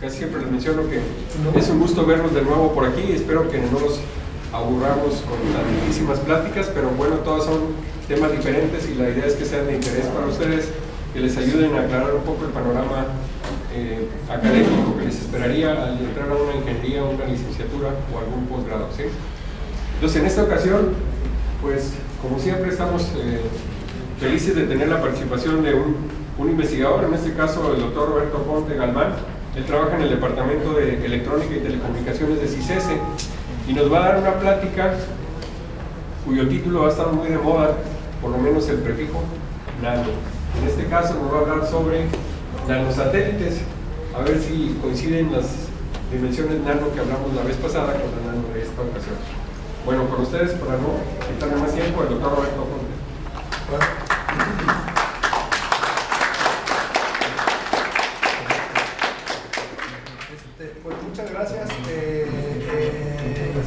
Casi siempre les menciono que es un gusto verlos de nuevo por aquí. Espero que no los aburramos con las muchísimas pláticas, pero bueno, todas son temas diferentes y la idea es que sean de interés para ustedes, que les ayuden a aclarar un poco el panorama académico que les esperaría al entrar a una ingeniería, una licenciatura o algún posgrado, ¿sí? Entonces, en esta ocasión, pues como siempre estamos felices de tener la participación de un investigador, en este caso el doctor Roberto Conte Galván. Él trabaja en el Departamento de Electrónica y Telecomunicaciones de CICESE y nos va a dar una plática cuyo título va a estar muy de moda, por lo menos el prefijo nano. En este caso nos va a hablar sobre nanosatélites, a ver si coinciden las dimensiones nano que hablamos la vez pasada con la nano de esta ocasión. Bueno, con ustedes, para no quitarle más tiempo, el doctor Roberto Conte.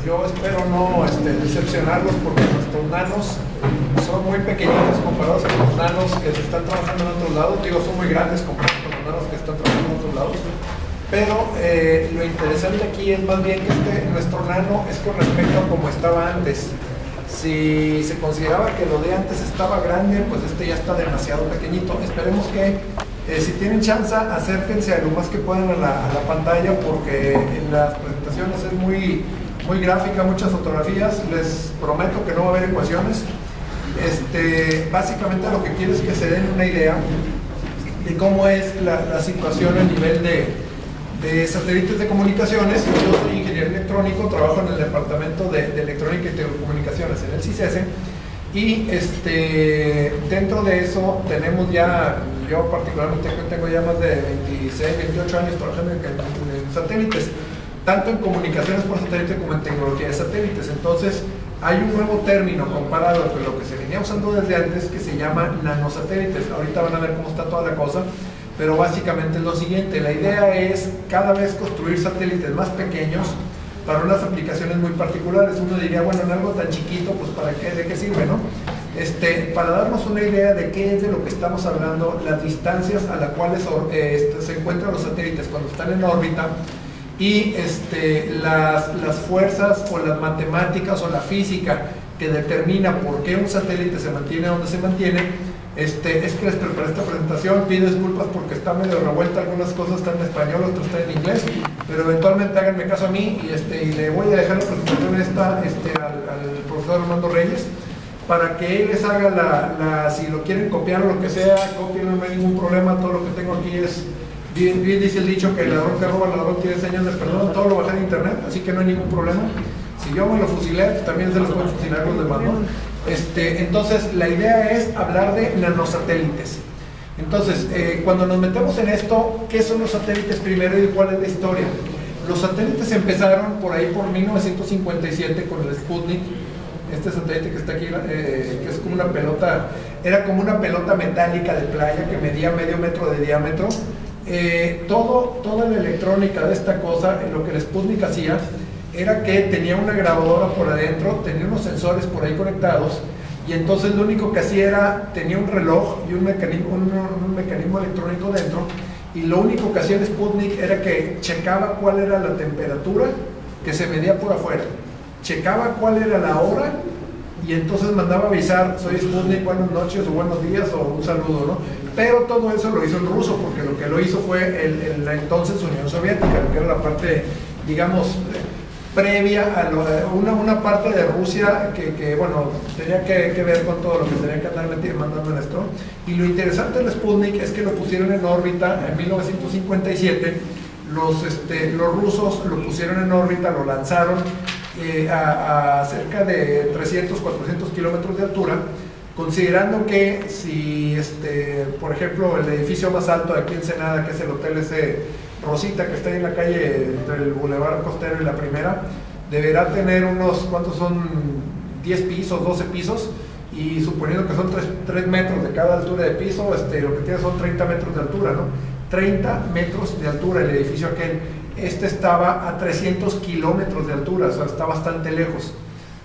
Yo espero no decepcionarlos, porque nuestros nanos son muy pequeñitos comparados con los nanos que se están trabajando en otros lados. Digo, son muy grandes comparados con los nanos que están trabajando en otros lados. Pero lo interesante aquí es más bien que nuestro nano es con respecto a como estaba antes. Si se consideraba que lo de antes estaba grande, pues ya está demasiado pequeñito. Esperemos que si tienen chance, acérquense a lo más que puedan a la pantalla, porque en las presentaciones es muy gráfica, muchas fotografías. Les prometo que no va a haber ecuaciones. Básicamente lo que quiero es que se den una idea de cómo es la situación a nivel de satélites de comunicaciones. Yo soy ingeniero electrónico, trabajo en el Departamento de Electrónica y Telecomunicaciones en el CICESE, y dentro de eso tenemos ya, yo particularmente tengo ya más de 26, 28 años trabajando en satélites, tanto en comunicaciones por satélite como en tecnología de satélites. Entonces, hay un nuevo término comparado con lo que se venía usando desde antes, que se llama nanosatélites. Ahorita van a ver cómo está toda la cosa, pero básicamente es lo siguiente: la idea es cada vez construir satélites más pequeños para unas aplicaciones muy particulares. Uno diría, bueno, en algo tan chiquito, pues ¿para qué? ¿De qué sirve, no? Para darnos una idea de qué es de lo que estamos hablando, las distancias a las cuales se encuentran los satélites cuando están en órbita, y las fuerzas o las matemáticas o la física que determina por qué un satélite se mantiene donde se mantiene. Es que para esta presentación pido disculpas porque está medio revuelta, algunas cosas están en español, otras están en inglés, pero eventualmente háganme caso a mí, y le voy a dejar la presentación al profesor Armando Reyes, para que él les haga si lo quieren copiar o lo que sea, copien, no hay ningún problema. Todo lo que tengo aquí es... Bien dice el dicho que el ladrón que roba, el ladrón tiene señas de perdón. Todo lo bajé de internet, así que no hay ningún problema. Si yo me lo fusilé, también se los pueden fusilar los demás, ¿no? Entonces, la idea es hablar de nanosatélites. Entonces, cuando nos metemos en esto, ¿qué son los satélites primero y cuál es la historia? Los satélites empezaron por ahí por 1957 con el Sputnik. Este satélite que está aquí, que es como una pelota, era como una pelota metálica de playa que medía medio metro de diámetro. Toda la electrónica de esta cosa, lo que el Sputnik hacía era que tenía una grabadora por adentro, tenía unos sensores por ahí conectados, y entonces lo único que hacía era, tenía un reloj y un mecanismo electrónico dentro, y lo único que hacía el Sputnik era que checaba cuál era la temperatura que se medía por afuera, checaba cuál era la hora, y entonces mandaba avisar: soy Sputnik, buenas noches o buenos días o un saludo, ¿no? Pero todo eso lo hizo el ruso, porque lo que lo hizo fue la entonces Unión Soviética, lo que era la parte, digamos, previa a una parte de Rusia que bueno, tenía que ver con todo lo que tenía que andar mandando en esto. Y lo interesante del Sputnik es que lo pusieron en órbita en 1957, los rusos lo pusieron en órbita, lo lanzaron a cerca de 300, 400 kilómetros de altura, considerando que si, por ejemplo, el edificio más alto de aquí en Ensenada, que es el Hotel ese Rosita, que está ahí en la calle entre el Boulevard Costero y la Primera, deberá tener unos, ¿cuántos son? 10 pisos, 12 pisos, y suponiendo que son 3 metros de cada altura de piso, lo que tiene son 30 metros de altura, ¿no? 30 metros de altura el edificio aquel. Este estaba a 300 kilómetros de altura, o sea, está bastante lejos.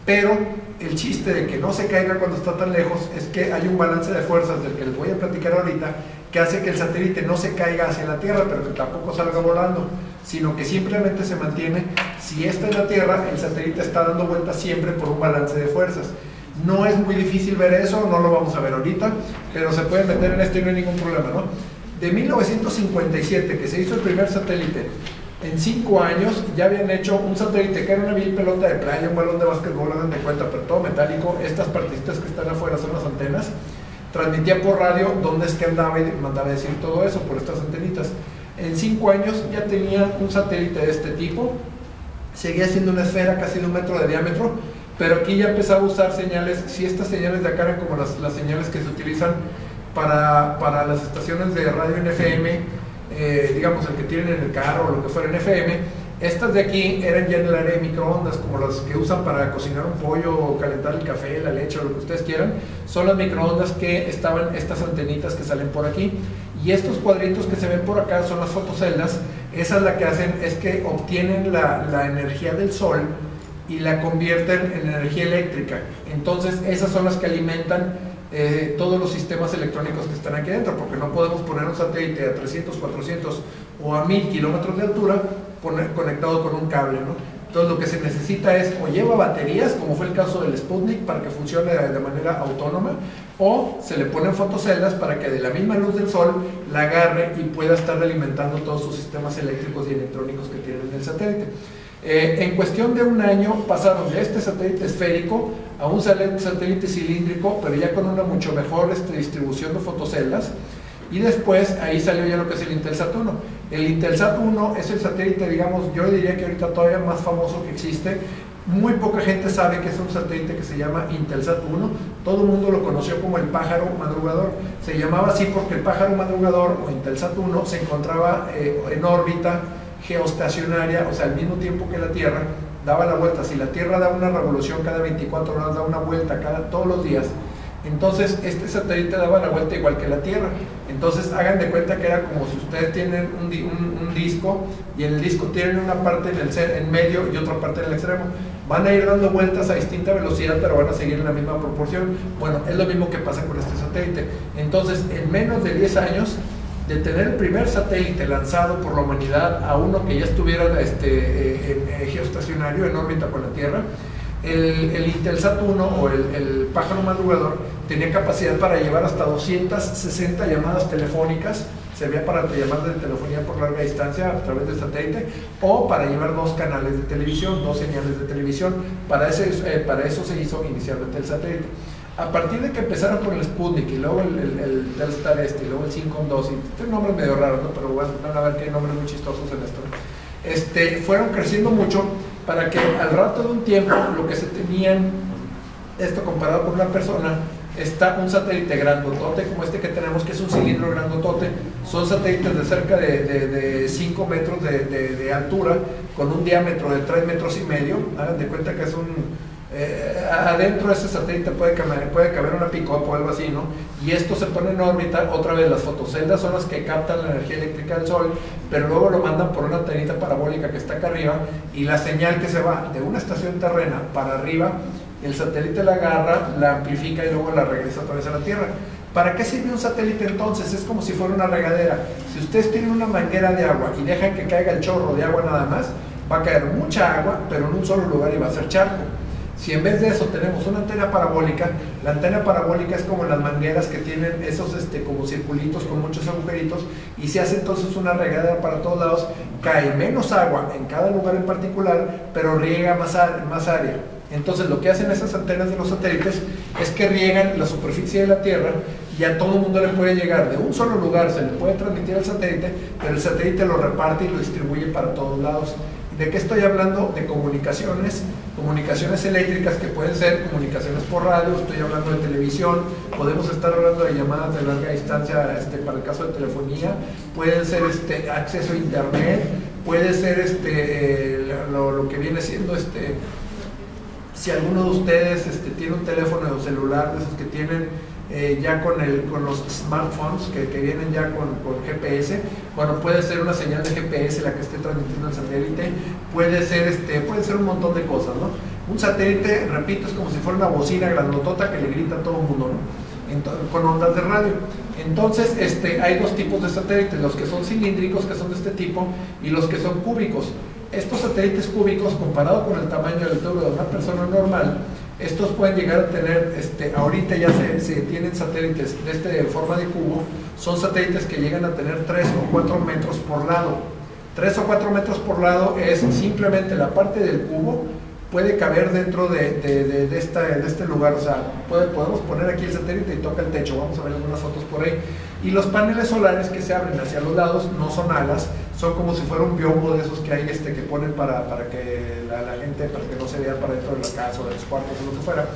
Pero el chiste de que no se caiga cuando está tan lejos es que hay un balance de fuerzas del que les voy a platicar ahorita, que hace que el satélite no se caiga hacia la Tierra, pero que tampoco salga volando, sino que simplemente se mantiene. Si esta es la Tierra, el satélite está dando vueltas siempre por un balance de fuerzas. No es muy difícil ver eso, no lo vamos a ver ahorita, pero se pueden meter en esto y no hay ningún problema, ¿no? De 1957, que se hizo el primer satélite, en 5 años ya habían hecho un satélite que era una vil pelota de playa, un balón de básquetbol, hagan de cuenta, pero todo metálico. Estas partecitas que están afuera son las antenas. Transmitía por radio dónde es que andaba y mandaba decir todo eso por estas antenitas. En 5 años ya tenían un satélite de este tipo. Seguía siendo una esfera casi de 1 metro de diámetro, pero aquí ya empezaba a usar señales. Si estas señales de acá eran como las señales que se utilizan para las estaciones de radio en FM, digamos el que tienen en el carro o lo que fuera en FM, estas de aquí eran ya en el área de microondas, como las que usan para cocinar un pollo o calentar el café, la leche o lo que ustedes quieran. Son las microondas que estaban estas antenitas que salen por aquí, y estos cuadritos que se ven por acá son las fotoceldas. Esa es la que hacen, es que obtienen la energía del sol y la convierten en energía eléctrica. Entonces esas son las que alimentan todos los sistemas electrónicos que están aquí dentro, porque no podemos poner un satélite a 300, 400 o a 1000 kilómetros de altura conectado con un cable, ¿no? Entonces lo que se necesita es o lleva baterías, como fue el caso del Sputnik, para que funcione de manera autónoma, o se le ponen fotoceldas para que de la misma luz del sol la agarre y pueda estar alimentando todos sus sistemas eléctricos y electrónicos que tiene el satélite. En cuestión de 1 año pasaron de este satélite esférico a un satélite cilíndrico, pero ya con una mucho mejor distribución de fotoceldas, y después ahí salió ya lo que es el INTELSAT-1. El INTELSAT-1 es el satélite, digamos, yo diría que ahorita todavía más famoso que existe. Muy poca gente sabe que es un satélite que se llama INTELSAT-1. Todo el mundo lo conoció como el pájaro madrugador. Se llamaba así porque el pájaro madrugador o INTELSAT-1 se encontraba en órbita geoestacionaria, o sea, al mismo tiempo que la Tierra daba la vuelta. Si la Tierra da una revolución cada 24 horas, da una vuelta todos los días, entonces este satélite daba la vuelta igual que la Tierra. Entonces hagan de cuenta que era como si ustedes tienen un disco, y en el disco tienen una parte en medio y otra parte en el extremo. Van a ir dando vueltas a distinta velocidad, pero van a seguir en la misma proporción. Bueno, es lo mismo que pasa con este satélite. Entonces en menos de 10 años de tener el primer satélite lanzado por la humanidad a uno que ya estuviera geoestacionario en órbita con la Tierra, el INTELSAT-1 o el pájaro madrugador tenía capacidad para llevar hasta 260 llamadas telefónicas. Servía para llamadas de telefonía por larga distancia a través del satélite, o para llevar 2 canales de televisión, 2 señales de televisión. Para eso se hizo inicialmente el satélite. A partir de que empezaron con el Sputnik y luego el Telstar y luego el 512, este nombre es medio raro, ¿no? Pero van a ver que hay nombres muy chistosos en esto. Fueron creciendo mucho para que al rato de un tiempo lo que se tenían, esto comparado con una persona, está un satélite grandotote como este que tenemos, que es un cilindro grandotote. Son satélites de cerca de 5 metros de altura, con un diámetro de 3,5 metros. Hagan de cuenta que es un... adentro de ese satélite puede caber una pick-up o algo así, ¿no? Y esto se pone en órbita. Otra vez, las fotoceldas son las que captan la energía eléctrica del sol, pero luego lo mandan por una antenita parabólica que está acá arriba, y la señal que se va de una estación terrena para arriba, el satélite la agarra, la amplifica y luego la regresa otra vez a la Tierra. ¿Para qué sirve un satélite entonces? Es como si fuera una regadera. Si ustedes tienen una manguera de agua y dejan que caiga el chorro de agua nada más, va a caer mucha agua, pero en un solo lugar, y va a ser charco. Si en vez de eso tenemos una antena parabólica, la antena parabólica es como las mangueras que tienen esos como circulitos con muchos agujeritos, y se hace entonces una regadera para todos lados. Cae menos agua en cada lugar en particular, pero riega más área. Entonces lo que hacen esas antenas de los satélites es que riegan la superficie de la Tierra, y a todo el mundo le puede llegar de un solo lugar, se le puede transmitir al satélite, pero el satélite lo reparte y lo distribuye para todos lados. ¿De qué estoy hablando? De comunicaciones, comunicaciones eléctricas, que pueden ser comunicaciones por radio, estoy hablando de televisión, podemos estar hablando de llamadas de larga distancia para el caso de telefonía, pueden ser acceso a internet, puede ser lo que viene siendo si alguno de ustedes tiene un teléfono celular de esos que tienen ya con los smartphones que vienen ya con GPS. Bueno, puede ser una señal de GPS la que esté transmitiendo el satélite, puede ser un montón de cosas, ¿no? Un satélite, repito, es como si fuera una bocina grandotota que le grita a todo el mundo, ¿no? con ondas de radio. Entonces, hay dos tipos de satélites, los que son cilíndricos, que son de este tipo, y los que son cúbicos. Estos satélites cúbicos, comparado con el tamaño del dedo de una persona normal, estos pueden llegar a tener, ahorita ya se tienen satélites de forma de cubo, son satélites que llegan a tener 3 o 4 metros por lado. 3 o 4 metros por lado es simplemente la parte del cubo, puede caber dentro de este lugar, o sea, podemos poner aquí el satélite y toca el techo, vamos a ver algunas fotos por ahí. Y los paneles solares que se abren hacia los lados no son alas, son como si fuera un biombo de esos que hay que ponen para que la gente, para que no se vea para dentro de la casa o de los cuartos o lo que fuera.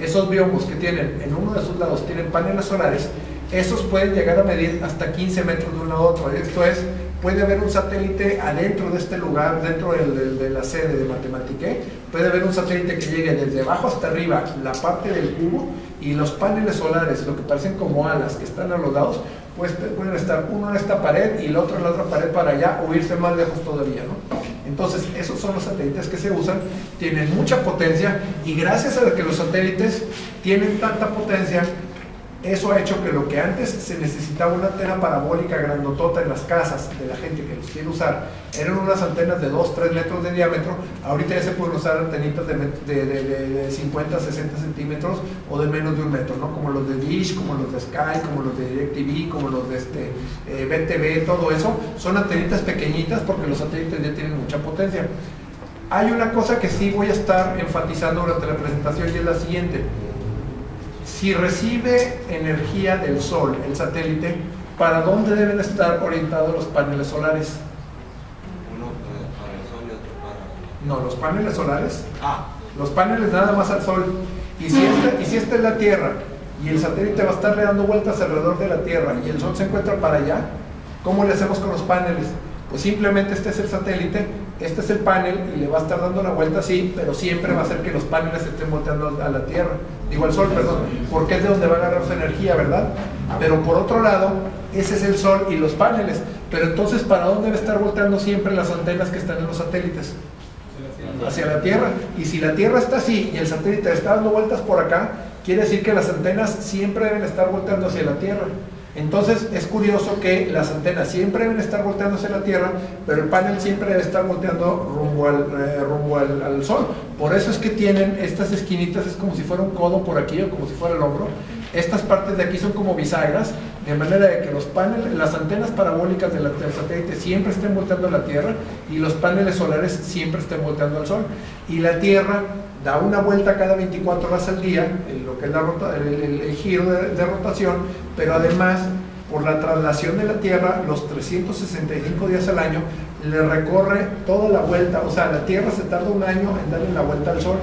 Esos biombos que tienen, en uno de sus lados tienen paneles solares, esos pueden llegar a medir hasta 15 metros de uno a otro, esto es, puede haber un satélite adentro de este lugar, dentro de la sede de Matematike, puede haber un satélite que llegue desde abajo hasta arriba, la parte del cubo, y los paneles solares, lo que parecen como alas que están a los lados, pues pueden estar uno en esta pared y el otro en la otra pared para allá, o irse más lejos todavía, ¿no? Entonces, esos son los satélites que se usan, tienen mucha potencia, y gracias a que los satélites tienen tanta potencia, eso ha hecho que lo que antes se necesitaba una antena parabólica grandotota en las casas de la gente que los quiere usar, eran unas antenas de 2-3 metros de diámetro, ahorita ya se pueden usar antenitas de 50-60 centímetros o de menos de un metro, ¿no? Como los de Dish, como los de Sky, como los de DirecTV, como los de BTV, todo eso, son antenitas pequeñitas porque los satélites ya tienen mucha potencia. Hay una cosa que sí voy a estar enfatizando durante la presentación y es la siguiente. Si recibe energía del sol, el satélite, ¿para dónde deben estar orientados los paneles solares? Uno para el sol y otro para... No, los paneles solares. Ah, los paneles nada más al sol. Y si esta es la Tierra, y el satélite va a estarle dando vueltas alrededor de la Tierra, y el sol se encuentra para allá, ¿cómo le hacemos con los paneles? Pues simplemente este es el satélite, este es el panel, y le va a estar dando la vuelta así, pero siempre va a ser que los paneles estén volteando a la Tierra. Digo al sol, perdón, porque es de donde va a agarrar su energía, ¿verdad? Pero por otro lado, ese es el sol y los paneles. Pero entonces, ¿para dónde debe estar volteando siempre las antenas que están en los satélites? Hacia la Tierra. Y si la Tierra está así y el satélite está dando vueltas por acá, quiere decir que las antenas siempre deben estar volteando hacia la Tierra. Entonces, es curioso que las antenas siempre deben estar volteando hacia la Tierra, pero el panel siempre debe estar volteando rumbo al sol. Por eso es que tienen estas esquinitas, es como si fuera un codo por aquí o como si fuera el hombro. Estas partes de aquí son como bisagras, de manera de que los paneles, las antenas parabólicas del satélite siempre estén volteando a la Tierra y los paneles solares siempre estén volteando al sol. Y la Tierra da una vuelta cada 24 horas al día, lo que es el giro de rotación, pero además, por la traslación de la Tierra, los 365 días al año, le recorre toda la vuelta, o sea, la Tierra se tarda un año en darle la vuelta al Sol,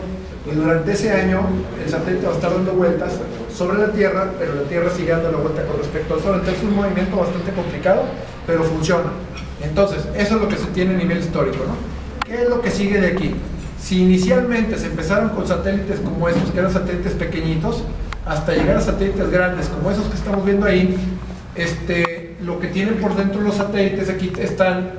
y durante ese año el satélite va a estar dando vueltas sobre la Tierra, pero la Tierra sigue dando la vuelta con respecto al Sol, entonces es un movimiento bastante complicado, pero funciona. Entonces, eso es lo que se tiene a nivel histórico, ¿no? ¿Qué es lo que sigue de aquí? Si inicialmente se empezaron con satélites como estos, que eran satélites pequeñitos, hasta llegar a satélites grandes como esos que estamos viendo ahí, lo que tienen por dentro los satélites, aquí están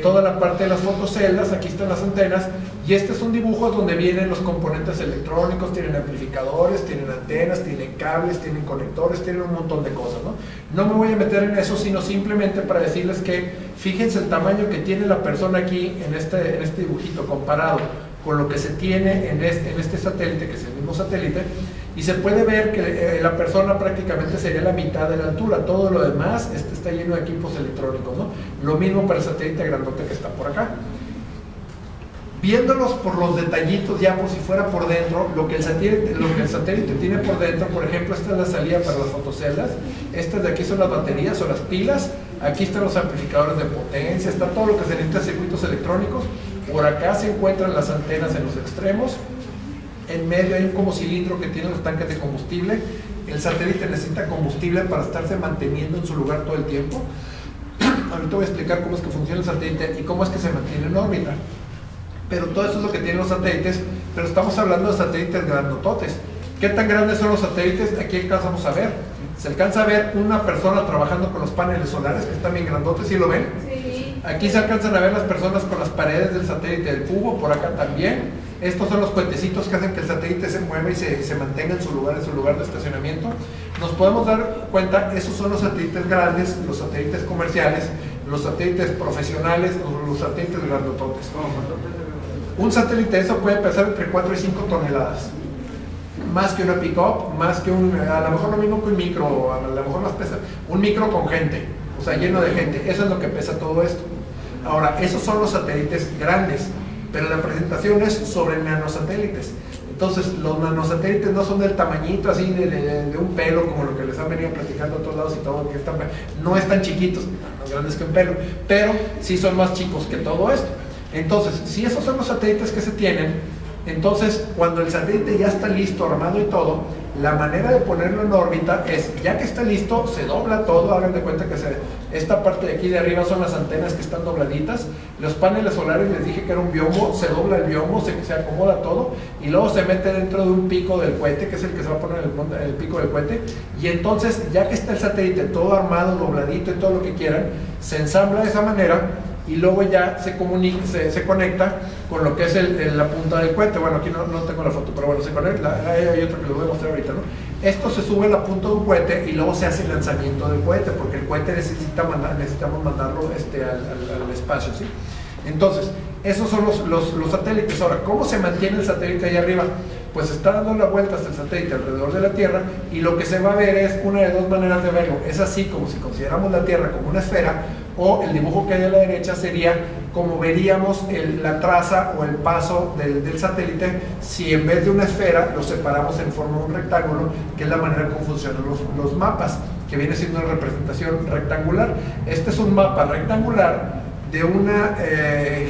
toda la parte de las fotoceldas, aquí están las antenas, y este es un dibujo donde vienen los componentes electrónicos, tienen amplificadores, tienen antenas, tienen cables, tienen conectores, tienen un montón de cosas, ¿no? No me voy a meter en eso, sino simplemente para decirles que fíjense el tamaño que tiene la persona aquí en este dibujito comparado con lo que se tiene en este satélite, que es el mismo satélite, y se puede ver que la persona prácticamente sería la mitad de la altura, todo lo demás está lleno de equipos electrónicos, ¿no? Lo mismo para el satélite grandote que está por acá. Viéndolos por los detallitos, ya por si fuera por dentro, lo que el satélite tiene por dentro, por ejemplo, esta es la salida para las fotoceldas, estas de aquí son las baterías o las pilas, aquí están los amplificadores de potencia, está todo lo que se necesita de circuitos electrónicos, por acá se encuentran las antenas en los extremos, en medio hay un como cilindro que tiene los tanques de combustible, el satélite necesita combustible para estarse manteniendo en su lugar todo el tiempo, ahorita voy a explicar cómo es que funciona el satélite y cómo es que se mantiene en órbita. Pero todo eso es lo que tienen los satélites, pero estamos hablando de satélites grandototes. ¿Qué tan grandes son los satélites? Aquí alcanzamos a ver. Se alcanza a ver una persona trabajando con los paneles solares, que están bien grandotes, ¿sí lo ven? Sí. Aquí se alcanzan a ver las personas con las paredes del satélite del cubo, por acá también. Estos son los puentecitos que hacen que el satélite se mueva y se mantenga en su lugar de estacionamiento. nos podemos dar cuenta, esos son los satélites grandes, los satélites comerciales, los satélites profesionales o los satélites grandototes. Un satélite de eso puede pesar entre 4 y 5 toneladas. Más que una pick-up, más que un... a lo mejor lo mismo que un micro, a lo mejor más pesa... un micro con gente, o sea, lleno de gente. Eso es lo que pesa todo esto. Ahora, esos son los satélites grandes, pero la presentación es sobre nanosatélites. Entonces, los nanosatélites no son del tamañito así de un pelo, como lo que les han venido platicando a todos lados y todo, que están, no están chiquitos, más grandes que un pelo, pero sí son más chicos que todo esto. Entonces, si esos son los satélites que se tienen, entonces cuando el satélite ya está listo, armado y todo, la manera de ponerlo en órbita es, ya que está listo, se dobla todo. Hagan de cuenta que esta parte de aquí de arriba son las antenas que están dobladitas, los paneles solares, les dije que era un biombo, se dobla el biombo, se acomoda todo, y luego se mete dentro de un pico del cohete, que es el que se va a poner el pico del cohete, y entonces ya que está el satélite todo armado, dobladito y todo lo que quieran, se ensambla de esa manera, y luego ya se conecta con lo que es la punta del cohete. Bueno, aquí no tengo la foto, pero bueno, se conecta, hay otro que les voy a mostrar ahorita, ¿no? Esto se sube a la punta de un cohete y luego se hace el lanzamiento del cohete, porque el cohete necesitamos mandarlo al espacio, ¿sí? Entonces, esos son los satélites. Ahora, ¿cómo se mantiene el satélite ahí arriba? Pues está dando la vuelta hasta el satélite alrededor de la Tierra, y lo que se va a ver es una de dos maneras de verlo. Es así, como si consideramos la Tierra como una esfera, o el dibujo que hay a la derecha sería como veríamos la traza o el paso del satélite si en vez de una esfera lo separamos en forma de un rectángulo, que es la manera como funcionan los mapas, que viene siendo una representación rectangular. Este es un mapa rectangular de una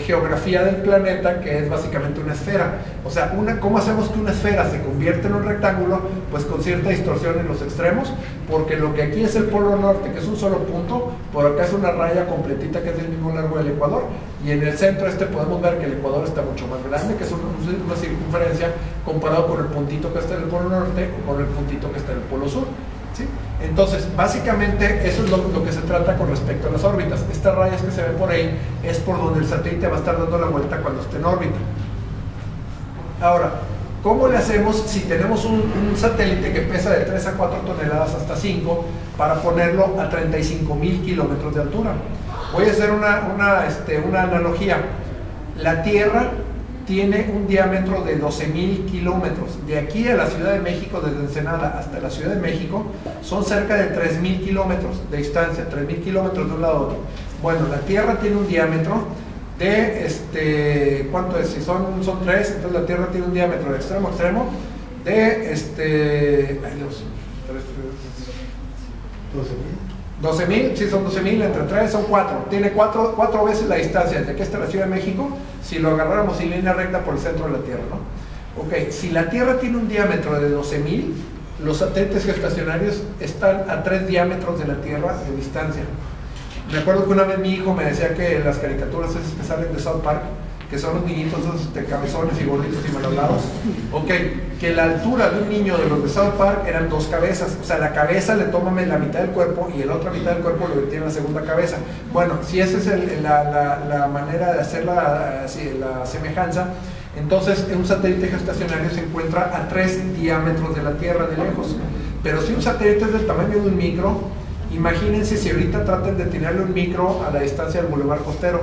geografía del planeta, que es básicamente una esfera. O sea, ¿cómo hacemos que una esfera se convierta en un rectángulo? Pues con cierta distorsión en los extremos, porque lo que aquí es el polo norte, que es un solo punto, por acá es una raya completita que es del mismo largo del Ecuador, y en el centro podemos ver que el Ecuador está mucho más grande, que es una circunferencia comparado con el puntito que está en el polo norte o con el puntito que está en el polo sur, ¿sí? Entonces, básicamente eso es lo que se trata con respecto a las órbitas. Estas rayas que se ven por ahí es por donde el satélite va a estar dando la vuelta cuando esté en órbita. Ahora, ¿cómo le hacemos si tenemos un satélite que pesa de 3 a 4 toneladas hasta 5 para ponerlo a 35,000 kilómetros de altura? Voy a hacer una analogía. La Tierra tiene un diámetro de 12,000 kilómetros. De aquí a la Ciudad de México, desde Ensenada hasta la Ciudad de México, son cerca de 3,000 kilómetros de distancia, 3,000 kilómetros de un lado a otro. Bueno, la Tierra tiene un diámetro de, ¿cuánto es? Si son 3, entonces la Tierra tiene un diámetro de extremo a extremo de, 12,000, si son 12,000, entre 3 son 4. Tiene 4 veces la distancia desde aquí hasta la Ciudad de México, si lo agarráramos en línea recta por el centro de la Tierra, ¿no? Ok, si la Tierra tiene un diámetro de 12,000, los satélites geoestacionarios están a 3 diámetros de la Tierra de distancia. Me acuerdo que una vez mi hijo me decía que las caricaturas esas que salen de South Park, que son los niñitos de cabezones y gorditos y malhablados, ok, que la altura de un niño de los de South Park eran 2 cabezas. O sea, la cabeza le toma la mitad del cuerpo y la otra mitad del cuerpo lo tiene la segunda cabeza. Bueno, si esa es la manera de hacer la semejanza, entonces un satélite geoestacionario se encuentra a 3 diámetros de la Tierra de lejos. Pero si un satélite es del tamaño de un micro, imagínense si ahorita traten de tirarle un micro a la distancia del boulevard costero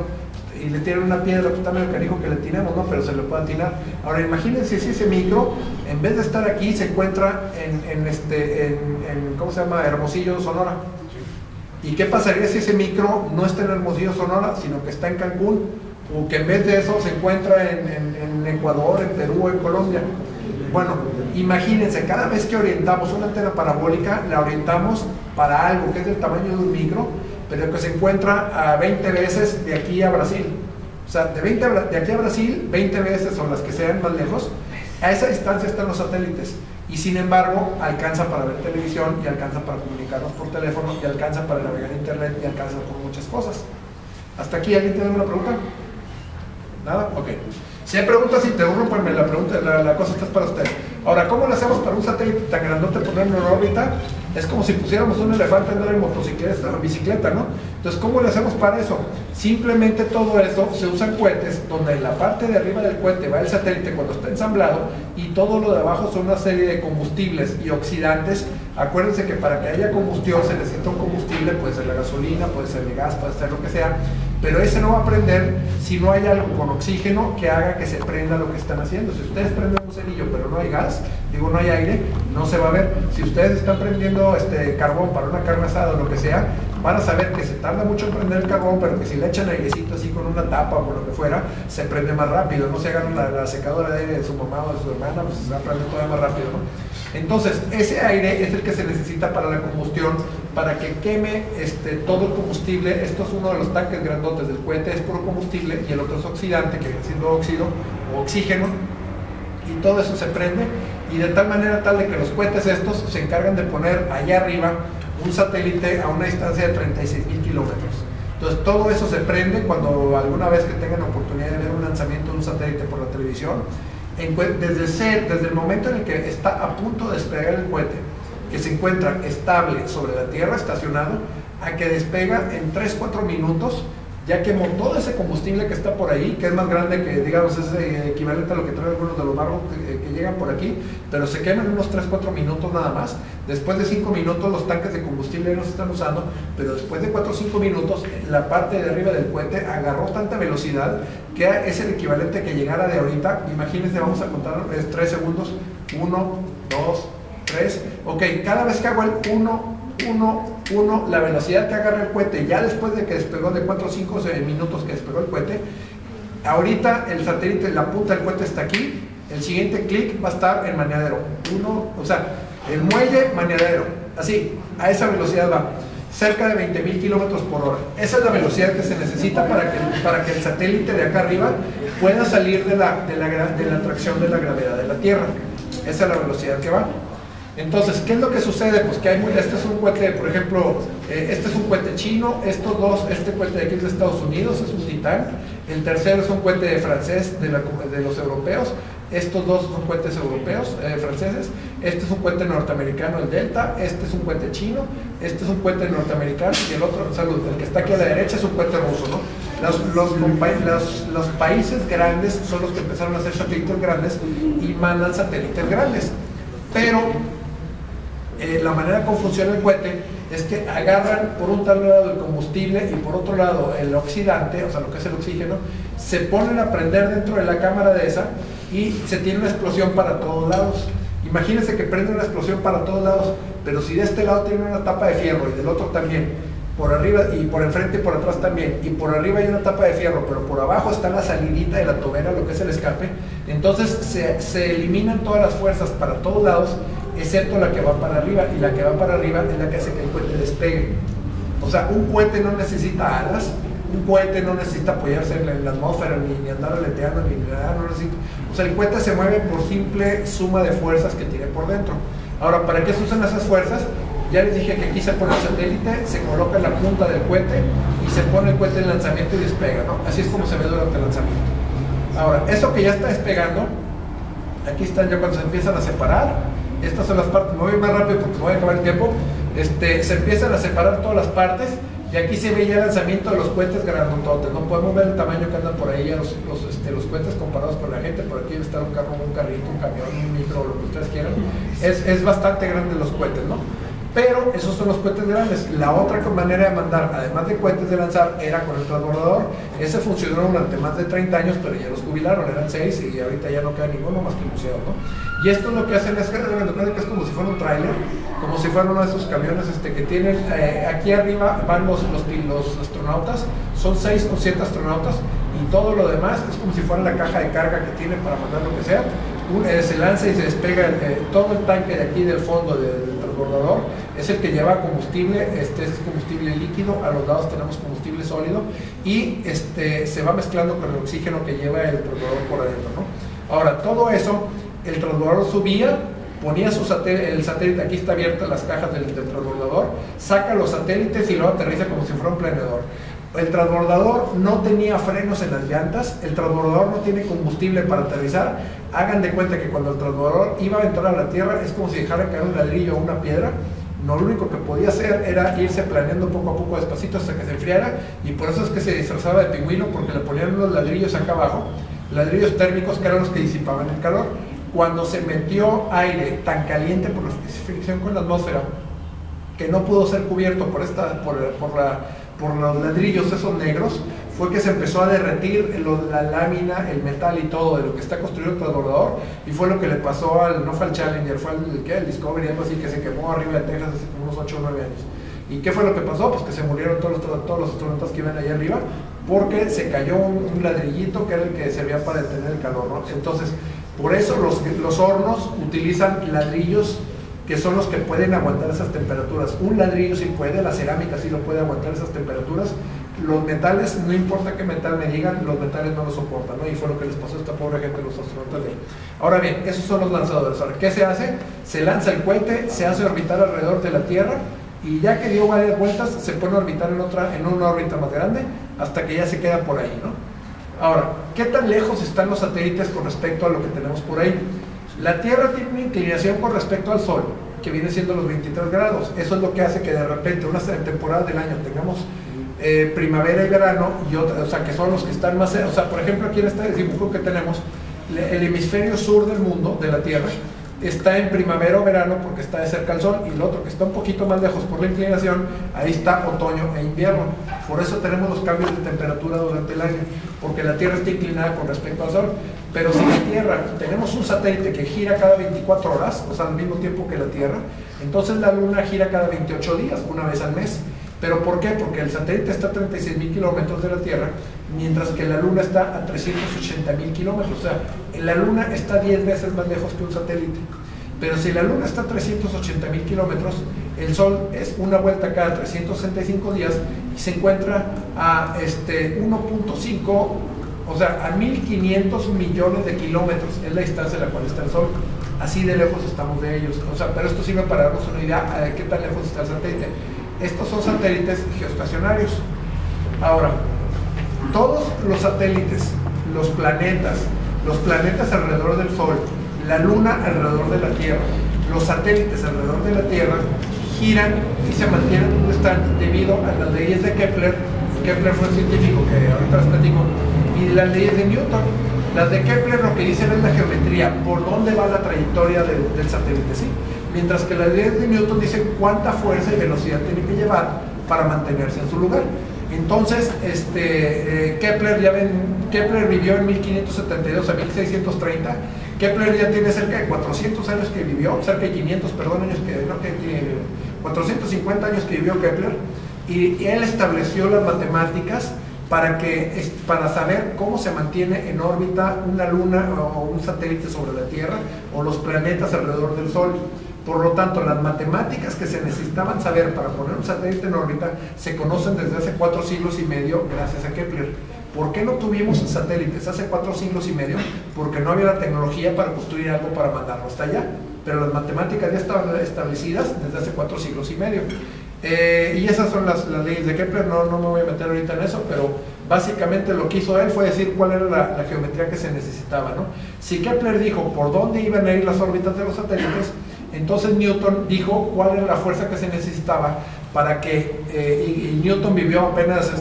y le tiran una piedra, pues también el canijo que le tiramos, ¿no? Pero se le puede atinar. Ahora imagínense si ese micro, en vez de estar aquí, se encuentra en ¿cómo se llama? Hermosillo, Sonora. ¿Y qué pasaría si ese micro no está en Hermosillo, Sonora, sino que está en Cancún? O que en vez de eso se encuentra en Ecuador, en Perú, en Colombia. Bueno, imagínense, cada vez que orientamos una antena parabólica, la orientamos para algo que es del tamaño de un micro, pero que se encuentra a 20 veces de aquí a Brasil. O sea, de aquí a Brasil, 20 veces, o las que sean más lejos, a esa distancia están los satélites. Y sin embargo, alcanza para ver televisión, y alcanza para comunicarnos por teléfono, y alcanza para navegar en internet, y alcanza por muchas cosas. ¿Hasta aquí alguien tiene alguna pregunta? ¿Nada? Ok. Si hay preguntas, interrúmpanme, la cosa está para ustedes. Ahora, ¿cómo lo hacemos para un satélite tan grandote ponerlo en órbita? Es como si pusiéramos un elefante en una motocicleta, en bicicleta, ¿no? Entonces, ¿cómo lo hacemos para eso? Simplemente todo eso se usan cohetes, donde en la parte de arriba del cohete va el satélite cuando está ensamblado, y todo lo de abajo son una serie de combustibles y oxidantes Acuérdense que para que haya combustión se necesita un combustible, puede ser la gasolina, puede ser el gas, puede ser lo que sea, pero ese no va a prender si no hay algo con oxígeno que haga que se prenda lo que están haciendo. Si ustedes prenden un cerillo pero no hay gas, digo, no hay aire, no se va a ver. Si ustedes están prendiendo carbón para una carne asada o lo que sea, van a saber que se tarda mucho en prender el carbón, pero que si le echan airecito así con una tapa o con lo que fuera, se prende más rápido. No se hagan la secadora de aire de su mamá o de su hermana, pues se va a prender todavía más rápido, ¿no? Entonces, ese aire es el que se necesita para la combustión, para que queme todo el combustible. Esto es uno de los tanques grandotes del cohete, es puro combustible, y el otro es oxidante, que viene siendo óxido o oxígeno, y todo eso se prende, y de tal manera tal de que los cohetes estos se encargan de poner allá arriba un satélite a una distancia de 36,000 kilómetros. Entonces todo eso se prende. Cuando alguna vez que tengan oportunidad de ver un lanzamiento de un satélite por la televisión, desde el momento en el que está a punto de despegar el cohete, que se encuentra estable sobre la Tierra, estacionado, a que despega en 3-4 minutos, ya quemó todo ese combustible que está por ahí, que es más grande que, digamos, es equivalente a lo que traen algunos de los barcos que llegan por aquí, pero se queman en unos 3-4 minutos nada más. Después de 5 minutos los tanques de combustible no se están usando, pero después de 4-5 minutos la parte de arriba del cohete agarró tanta velocidad que es el equivalente que llegara de ahorita. Imagínense, vamos a contar 3 segundos, 1, 2, 3, ok, cada vez que hago el 1, 1, 1, la velocidad que agarra el cohete, ya después de que despegó, de 4 o 5 minutos que despegó el cohete, ahorita el satélite, la punta del cohete está aquí, el siguiente clic va a estar en Maneadero, el muelle Maneadero, así, a esa velocidad va, cerca de 20,000 kilómetros por hora, esa es la velocidad que se necesita para que el satélite de acá arriba pueda salir de la atracción de la gravedad de la Tierra. Esa es la velocidad que va. Entonces, ¿qué es lo que sucede? Pues que hay muy... Este es un cohete, por ejemplo, este es un cohete chino, estos dos, este cohete de aquí es de Estados Unidos, es un Titan, el tercero es un cohete francés de los europeos, estos dos son cohetes europeos, franceses, este es un cohete norteamericano, el Delta, este es un cohete chino, este es un cohete norteamericano, y el otro, salud, el que está aquí a la derecha es un cohete ruso, ¿no? Los países grandes son los que empezaron a hacer satélites grandes y mandan satélites grandes. Pero la manera como funciona el cohete es que agarran por un tal lado el combustible y por otro lado el oxidante, o sea, lo que es el oxígeno, se ponen a prender dentro de la cámara de esa y se tiene una explosión para todos lados. Imagínense que prende una explosión para todos lados, pero si de este lado tiene una tapa de fierro y del otro también, por arriba y por enfrente y por atrás también, y por arriba hay una tapa de fierro, pero por abajo está la salidita de la tobera, lo que es el escape, entonces se eliminan todas las fuerzas para todos lados, excepto la que va para arriba, y la que va para arriba es la que hace que el cohete despegue. O sea, un cohete no necesita alas, un cohete no necesita apoyarse en la atmósfera, ni andar aleteando, ni nada, no necesita. O sea, el cohete se mueve por simple suma de fuerzas que tiene por dentro. Ahora, ¿para qué se usan esas fuerzas? Ya les dije que aquí se pone el satélite, se coloca la punta del cohete y se pone el cohete en lanzamiento y despega, ¿no? Así es como se ve durante el lanzamiento. Ahora, eso que ya está despegando, aquí están ya cuando se empiezan a separar, estas son las partes, me voy más rápido porque me voy a acabar el tiempo, se empiezan a separar todas las partes y aquí se ve ya el lanzamiento de los cohetes grandototes, no podemos ver el tamaño que andan por ahí ya los cohetes comparados con la gente. Por aquí debe estar un carro, un carrito, un camión, un micro, lo que ustedes quieran, es bastante grande los cohetes, ¿no? Pero esos son los cohetes grandes. La otra manera de mandar, además de cohetes de lanzar, era con el transbordador. Ese funcionó durante más de 30 años, pero ya los jubilaron, eran 6 y ahorita ya no queda ninguno más que museo, ¿no? Y esto lo que hacen es que es como si fuera un tráiler, como si fuera uno de esos camiones que tienen, aquí arriba van los astronautas, son 6 o 7 astronautas, y todo lo demás es como si fuera la caja de carga que tienen para mandar lo que sea. Se lanza y se despega todo el tanque de aquí del fondo del transbordador, es el que lleva combustible, es combustible líquido, a los lados tenemos combustible sólido y se va mezclando con el oxígeno que lleva el transbordador por adentro, ¿no? Ahora, todo eso, el transbordador subía, ponía el satélite, aquí está abierta las cajas del transbordador, saca los satélites y luego aterriza como si fuera un planeador. El transbordador no tenía frenos en las llantas, el transbordador no tiene combustible para aterrizar. Hagan de cuenta que cuando el transbordador iba a entrar a la Tierra es como si dejara caer un ladrillo o una piedra. No, lo único que podía hacer era irse planeando poco a poco, despacito, hasta que se enfriara, y por eso es que se disfrazaba de pingüino, porque le ponían unos ladrillos acá abajo, ladrillos térmicos que eran los que disipaban el calor. cuando se metió aire tan caliente por la fricción con la atmósfera que no pudo ser cubierto por los ladrillos esos negros, fue que se empezó a derretir la lámina, el metal y todo de lo que está construido el transbordador, y fue lo que le pasó al, no fue al Challenger, fue al Discovery, algo así, que se quemó arriba de Texas hace unos 8 o 9 años. ¿Y qué fue lo que pasó? Pues que se murieron todos los astronautas que iban allá arriba, porque se cayó un ladrillito que era el que servía para detener el calor, ¿no? Entonces, por eso los hornos utilizan ladrillos que son los que pueden aguantar esas temperaturas. Un ladrillo sí puede, la cerámica sí lo puede aguantar esas temperaturas. Los metales, no importa qué metal me digan, los metales no lo soportan, ¿no? Y fue lo que les pasó a esta pobre gente, los astronautas de ahí. Ahora bien, esos son los lanzadores. Ahora, ¿qué se hace? Se lanza el cohete, se hace orbitar alrededor de la Tierra, y ya que dio varias vueltas, se pone a orbitar en una órbita más grande, hasta que ya se queda por ahí, ¿no? Ahora, ¿qué tan lejos están los satélites con respecto a lo que tenemos por ahí? La Tierra tiene una inclinación con respecto al Sol, que viene siendo los 23 grados. Eso es lo que hace que de repente, una temporada del año, tengamos primavera y verano, y otra, o sea, que son los que están más... O sea, por ejemplo, aquí en este dibujo que tenemos, el hemisferio sur del mundo, de la Tierra, está en primavera o verano porque está de cerca al Sol, y el otro que está un poquito más lejos por la inclinación, ahí está otoño e invierno. Por eso tenemos los cambios de temperatura durante el año, porque la Tierra está inclinada con respecto al Sol. Pero si la Tierra, tenemos un satélite que gira cada 24 horas, o sea, al mismo tiempo que la Tierra, entonces la Luna gira cada 28 días, una vez al mes. ¿Pero por qué? Porque el satélite está a 36.000 kilómetros de la Tierra, mientras que la Luna está a 380.000 kilómetros. O sea, la Luna está 10 veces más lejos que un satélite. Pero si la Luna está a 380.000 kilómetros, el Sol es una vuelta cada 365 días y se encuentra a 1.5, o sea, a 1.500 millones de kilómetros. Es la distancia a la cual está el Sol. Así de lejos estamos de ellos. O sea, pero esto sirve para darnos una idea de qué tan lejos está el satélite. Estos son satélites geoestacionarios. Ahora, todos los satélites, los planetas alrededor del Sol, la Luna alrededor de la Tierra, los satélites alrededor de la Tierra giran y se mantienen donde están debido a las leyes de Kepler. Kepler fue un científico que ahorita les platico, y las leyes de Newton. Las de Kepler lo que dicen es la geometría, por dónde va la trayectoria del satélite, ¿sí? Mientras que las leyes de Newton dicen cuánta fuerza y velocidad tiene que llevar para mantenerse en su lugar. Entonces, Kepler, ya ven, Kepler vivió en 1572 a 1630. Kepler ya tiene cerca de 400 años que vivió, cerca de 500, perdón, años que, no, que 450 años que vivió Kepler, y él estableció las matemáticas para saber cómo se mantiene en órbita una luna o un satélite sobre la Tierra o los planetas alrededor del Sol. Por lo tanto, las matemáticas que se necesitaban saber para poner un satélite en órbita se conocen desde hace 4 siglos y medio gracias a Kepler. ¿Por qué no tuvimos satélites hace 4 siglos y medio? Porque no había la tecnología para construir algo para mandarlo hasta allá, pero las matemáticas ya estaban establecidas desde hace 4 siglos y medio. Y esas son las leyes de Kepler. No me voy a meter ahorita en eso, pero básicamente lo que hizo él fue decir cuál era la geometría que se necesitaba, ¿no? Si Kepler dijo por dónde iban a ir las órbitas de los satélites, entonces Newton dijo cuál era la fuerza que se necesitaba para que, y Newton vivió apenas,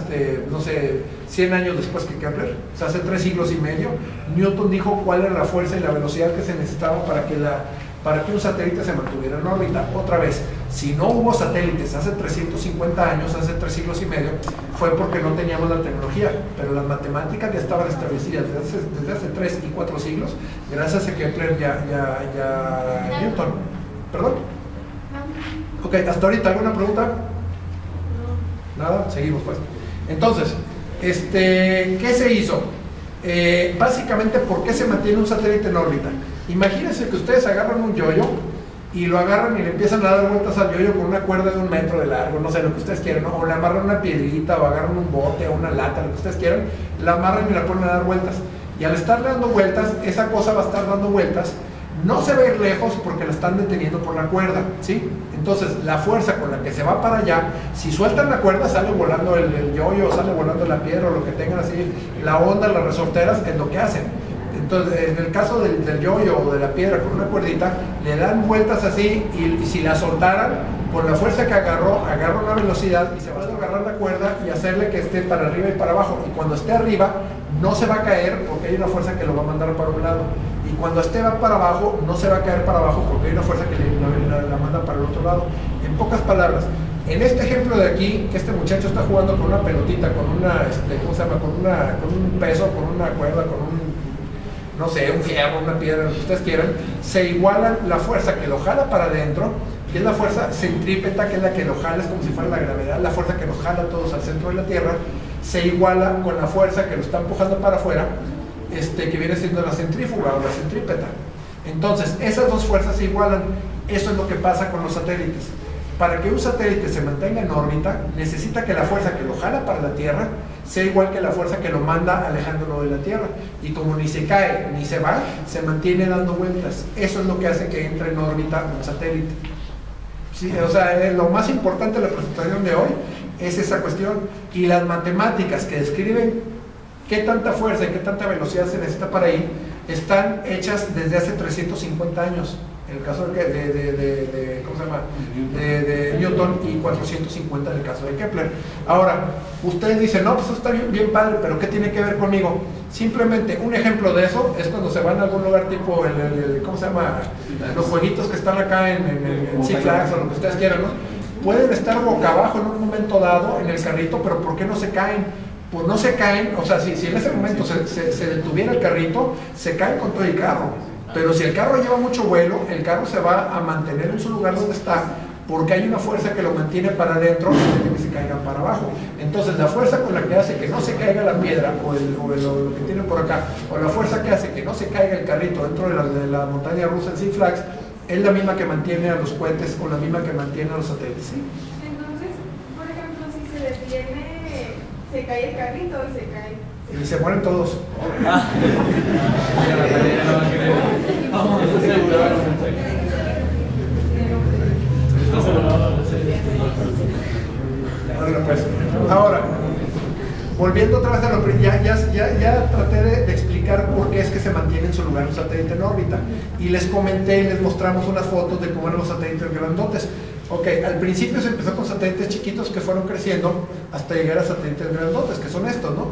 no sé, 100 años después que Kepler, o sea, hace 3 siglos y medio, Newton dijo cuál era la fuerza y la velocidad que se necesitaba para que un satélite se mantuviera en órbita. Otra vez, si no hubo satélites hace 350 años, hace 3 siglos y medio, fue porque no teníamos la tecnología, pero las matemáticas ya estaban establecidas desde hace 3 y 4 siglos, gracias a Kepler ya Newton. ¿Perdón? Ok, hasta ahorita, ¿alguna pregunta? Nada, seguimos pues. Entonces, ¿qué se hizo? Básicamente, ¿por qué se mantiene un satélite en órbita? Imagínense que ustedes agarran un yoyo y lo agarran y le empiezan a dar vueltas al yoyo con una cuerda de 1 metro de largo, no sé, lo que ustedes quieran, ¿no? O le amarran una piedrita, o agarran un bote, o una lata, lo que ustedes quieran, la amarran y la ponen a dar vueltas. Y al estar dando vueltas, esa cosa va a estar dando vueltas, no se va a ir lejos porque la están deteniendo por la cuerda, ¿sí? Entonces, la fuerza con la que se va para allá, si sueltan la cuerda, sale volando el yoyo, sale volando la piedra, o lo que tengan así, la onda, las resorteras, es lo que hacen. Entonces, en el caso del yoyo o de la piedra con una cuerdita, le dan vueltas así, y si la soltaran, con la fuerza que agarró la velocidad y se va a agarrar la cuerda y hacerle que esté para arriba y para abajo, y cuando esté arriba no se va a caer porque hay una fuerza que lo va a mandar para un lado, y cuando esté para abajo no se va a caer para abajo porque hay una fuerza que la manda para el otro lado. En pocas palabras, en este ejemplo de aquí, que este muchacho está jugando con una pelotita, con una, ¿cómo se llama? Con un peso, con una cuerda, con un, no sé, un fierro, una piedra, lo que ustedes quieran, se iguala la fuerza que lo jala para adentro, que es la fuerza centrípeta, que es la que lo jala, es como si fuera la gravedad, la fuerza que nos jala todos al centro de la Tierra, se iguala con la fuerza que lo está empujando para afuera, que viene siendo la centrífuga o la centrípeta. Entonces, esas dos fuerzas se igualan. Eso es lo que pasa con los satélites. Para que un satélite se mantenga en órbita, necesita que la fuerza que lo jala para la Tierra sea igual que la fuerza que lo manda alejándolo de la Tierra. Y como ni se cae ni se va, se mantiene dando vueltas. Eso es lo que hace que entre en órbita un satélite. Sí, o sea, lo más importante de la presentación de hoy es esa cuestión, y las matemáticas que describen qué tanta fuerza y qué tanta velocidad se necesita para ir están hechas desde hace 350 años en el caso de Newton, y 450 en el caso de Kepler. Ahora, ustedes dicen, no, pues eso está bien, bien padre, pero ¿qué tiene que ver conmigo? Simplemente un ejemplo de eso es cuando se van a algún lugar tipo los jueguitos que están acá en Six Flags o lo que ustedes quieran, ¿no? Pueden estar boca abajo en un momento dado en el carrito, pero ¿por qué no se caen? Pues no se caen, o sea, si en ese momento se detuviera el carrito, se caen con todo el carro. Pero si el carro lleva mucho vuelo, el carro se va a mantener en su lugar donde está, porque hay una fuerza que lo mantiene para adentro y que se caiga para abajo. Entonces, la fuerza con la que hace que no se caiga la piedra o lo que tiene por acá, o la fuerza que hace que no se caiga el carrito dentro de la montaña rusa en Six Flags, es la misma que mantiene a los cohetes o la misma que mantiene a los satélites, ¿sí? Entonces, por ejemplo, si se detiene, se cae el carrito y se cae. Y se mueren todos. Bueno, pues, ahora, volviendo atrás a lo primero, ya traté de explicar por qué es que se mantiene en su lugar un satélite en órbita, y les comenté y les mostramos unas fotos de cómo eran los satélites grandotes. Ok, al principio se empezó con satélites chiquitos que fueron creciendo hasta llegar a satélites grandotes, que son estos, ¿no?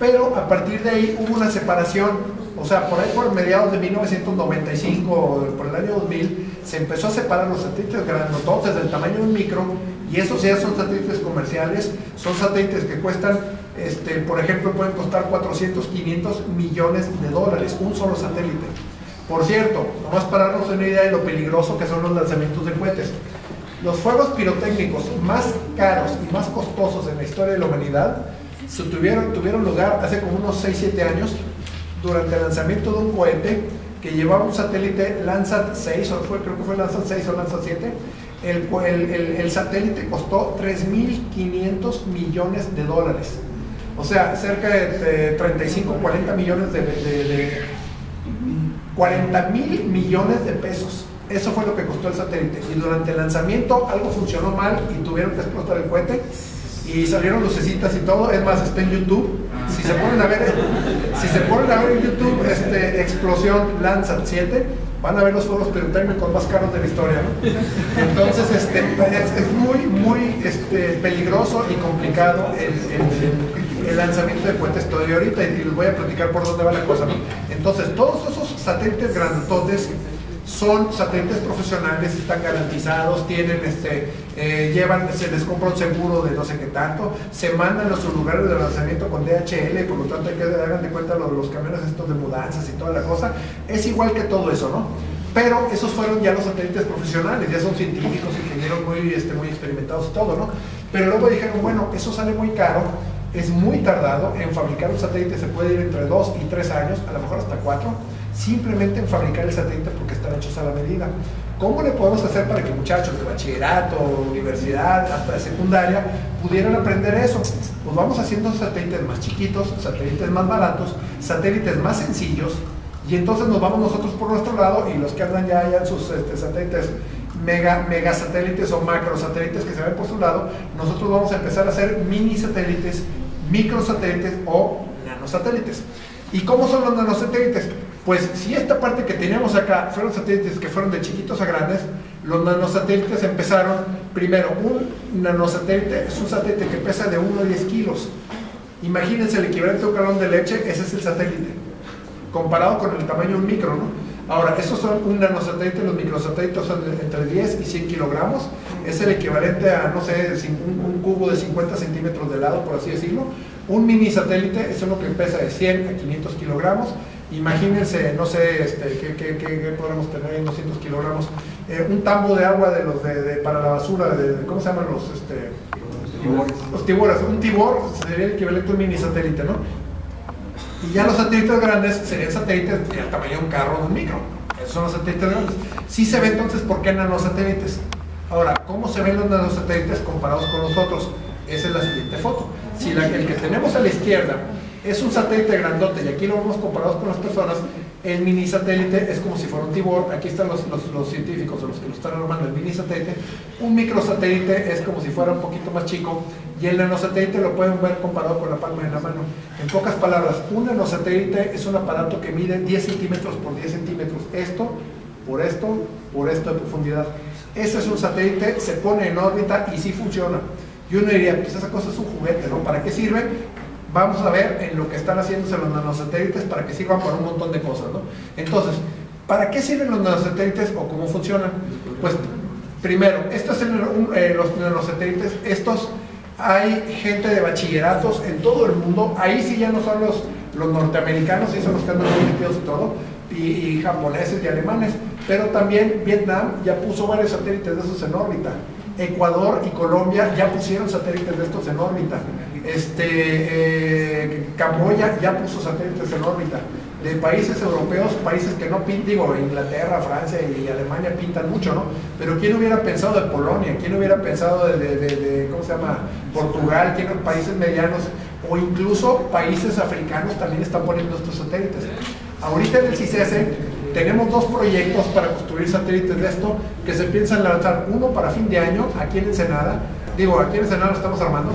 Pero a partir de ahí hubo una separación, o sea, por ahí por mediados de 1995 o por el año 2000, se empezó a separar los satélites grandotes del tamaño de un micro, y esos ya son satélites comerciales, son satélites que cuestan, por ejemplo, pueden costar 400, 500 millones de dólares, un solo satélite. Por cierto, nomás para darnos una idea de lo peligroso que son los lanzamientos de cohetes. Los fuegos pirotécnicos más caros y más costosos en la historia de la humanidad tuvieron lugar hace como unos 6-7 años durante el lanzamiento de un cohete que llevaba un satélite Landsat-6, creo que fue Landsat-6 o Landsat-7. El satélite costó 3.500 millones de dólares, o sea, cerca de 35-40 millones de 40.000 millones de pesos. Eso fue lo que costó el satélite, y durante el lanzamiento algo funcionó mal y tuvieron que explotar el cohete y salieron lucecitas y todo. Es más, está en YouTube, si se ponen a ver en YouTube explosión Landsat 7, van a ver los fuegos pirotecnicos más caros de la historia, ¿no? Entonces es muy peligroso y complicado el lanzamiento de cohetes todavía ahorita, y les voy a platicar por dónde va la cosa, ¿no? Entonces, todos esos satélites grandotes son satélites profesionales, están garantizados, tienen, se les compra un seguro de no sé qué tanto, se mandan a sus lugares de lanzamiento con DHL, y por lo tanto hay que hagan de cuenta los camiones estos de mudanzas y toda la cosa, es igual que todo eso, ¿no? Pero esos fueron ya los satélites profesionales, ya son científicos, ingenieros muy experimentados y todo, ¿no? Pero luego dijeron, bueno, eso sale muy caro, es muy tardado en fabricar un satélite, se puede ir entre 2 y 3 años, a lo mejor hasta 4, simplemente en fabricar el satélite porque están hechos a la medida. ¿Cómo le podemos hacer para que muchachos de bachillerato, universidad, hasta de secundaria pudieran aprender eso? Pues vamos haciendo satélites más chiquitos, satélites más baratos, satélites más sencillos, y entonces nos vamos nosotros por nuestro lado, y los que andan ya en sus satélites mega satélites o macro satélites que se ven por su lado, nosotros vamos a empezar a hacer mini satélites, micro satélites o nanosatélites. ¿Y cómo son los nanosatélites? Pues si esta parte que teníamos acá fueron satélites que fueron de chiquitos a grandes, los nanosatélites empezaron Primero, un nanosatélite es un satélite que pesa de 1 a 10 kilos. Imagínense el equivalente a un galón de leche, ese es el satélite, comparado con el tamaño de un micro, ¿no? Ahora, esos son un nanosatélite, los microsatélites son entre 10 y 100 kilogramos, es el equivalente a, no sé, un cubo de 50 centímetros de lado, por así decirlo. Un mini satélite es uno que pesa de 100 a 500 kilogramos. Imagínense, no sé, ¿qué podemos tener en 200 kilogramos? Un tambo de agua de los para la basura, ¿cómo se llaman los? Los tiburones. Un tibor sería el equivalente a un mini satélite, ¿no? Y ya los satélites grandes serían satélites del tamaño de un carro o de un micro. Esos son los satélites grandes. Sí se ve entonces por qué nanosatélites. Ahora, ¿cómo se ven los nanosatélites comparados con los otros? Esa es la siguiente foto. Si el que tenemos a la izquierda es un satélite grandote, y aquí lo vemos comparados con las personas, el mini satélite es como si fuera un tibor, aquí están los científicos, los que lo están armando, el mini satélite. Un microsatélite es como si fuera un poquito más chico, y el nanosatélite lo pueden ver comparado con la palma de la mano. En pocas palabras, un nanosatélite es un aparato que mide 10 centímetros por 10 centímetros, esto, por esto, por esto de profundidad. Ese es un satélite, se pone en órbita y sí funciona. Y uno diría, pues esa cosa es un juguete, ¿no? ¿Para qué sirve? Vamos a ver en lo que están haciéndose los nanosatélites para que sirvan para un montón de cosas, ¿no? Entonces, ¿para qué sirven los nanosatélites o cómo funcionan? Pues, primero, estos los nanosatélites, estos hay gente de bachilleratos en todo el mundo, ahí sí ya no son los norteamericanos, sí son los que andan metidos y todo, y japoneses y alemanes, pero también Vietnam ya puso varios satélites de esos en órbita. Ecuador y Colombia ya pusieron satélites de estos en órbita. Camboya ya puso satélites en órbita. De países europeos, países que no pintan, digo, Inglaterra, Francia y Alemania pintan mucho, ¿no? Pero ¿quién hubiera pensado de Polonia? ¿Quién hubiera pensado de ¿cómo se llama? Portugal, ¿quién, países medianos? O incluso países africanos también están poniendo estos satélites. Ahorita en el CICESE tenemos dos proyectos para construir satélites de esto que se piensan lanzar, uno para fin de año aquí en Ensenada, digo, aquí en Ensenada lo estamos armando,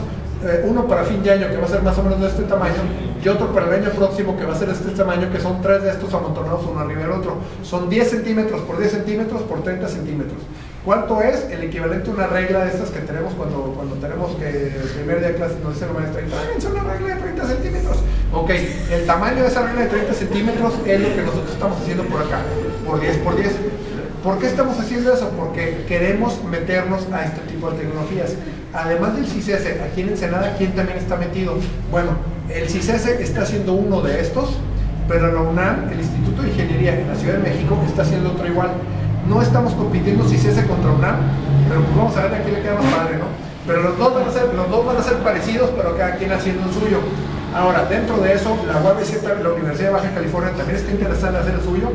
uno para fin de año que va a ser más o menos de este tamaño y otro para el año próximo que va a ser de este tamaño, que son tres de estos amontonados uno arriba del otro, son 10 centímetros por 10 centímetros por 30 centímetros. ¿Cuánto es? El equivalente a una regla de estas que tenemos cuando tenemos que el primer día de clase nos dice la maestra, es una regla de 30 centímetros. Ok, el tamaño de esa regla de 30 centímetros es lo que nosotros estamos haciendo por acá, por 10 por 10. ¿Por qué estamos haciendo eso? Porque queremos meternos a este tipo de tecnologías. Además del CICESE, aquí en Ensenada, ¿quién también está metido? Bueno, el CICESE está haciendo uno de estos, pero la UNAM, el Instituto de Ingeniería en la Ciudad de México, está haciendo otro igual. No estamos compitiendo CICESE contra UNAM, pero pues vamos a ver a quién le queda más padre, ¿no? Pero los dos van a ser parecidos, pero cada quien haciendo el suyo. Ahora, dentro de eso, la UABC, la Universidad de Baja California, también está interesada en hacer el suyo.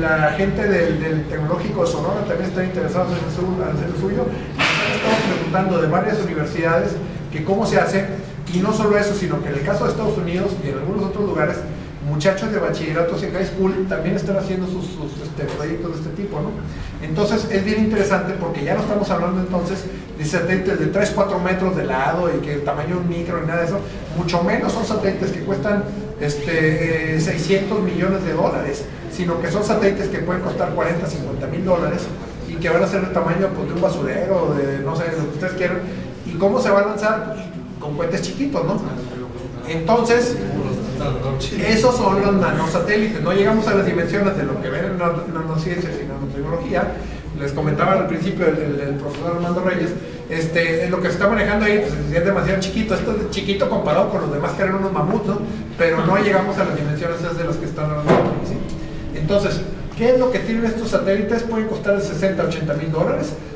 La gente del Tecnológico de Sonora también está interesada en hacer el suyo. Nos estamos preguntando de varias universidades que cómo se hace, y no solo eso, sino que en el caso de Estados Unidos y en algunos otros lugares, muchachos de bachilleratos en high school también están haciendo sus proyectos de este tipo, ¿no? Entonces es bien interesante porque ya no estamos hablando entonces de satélites de 3-4 metros de lado y que el tamaño de un micro y nada de eso, mucho menos son satélites que cuestan $600 millones, sino que son satélites que pueden costar $40, $50 mil y que van a ser del tamaño pues, de un basurero, de no sé, lo que ustedes quieran. ¿Y cómo se va a lanzar? Con cohetes chiquitos, ¿no? Entonces, esos son los nanosatélites. No llegamos a las dimensiones de lo que ven en nanociencias y nanotecnología. Les comentaba al principio el profesor Armando Reyes, lo que se está manejando ahí pues, es demasiado chiquito. Esto es chiquito comparado con los demás que eran unos mamuts, ¿no? Pero no llegamos a las dimensiones de las que están hablando, ¿sí? Entonces, ¿qué es lo que tienen estos satélites? Pueden costar de $60 a $80 mil,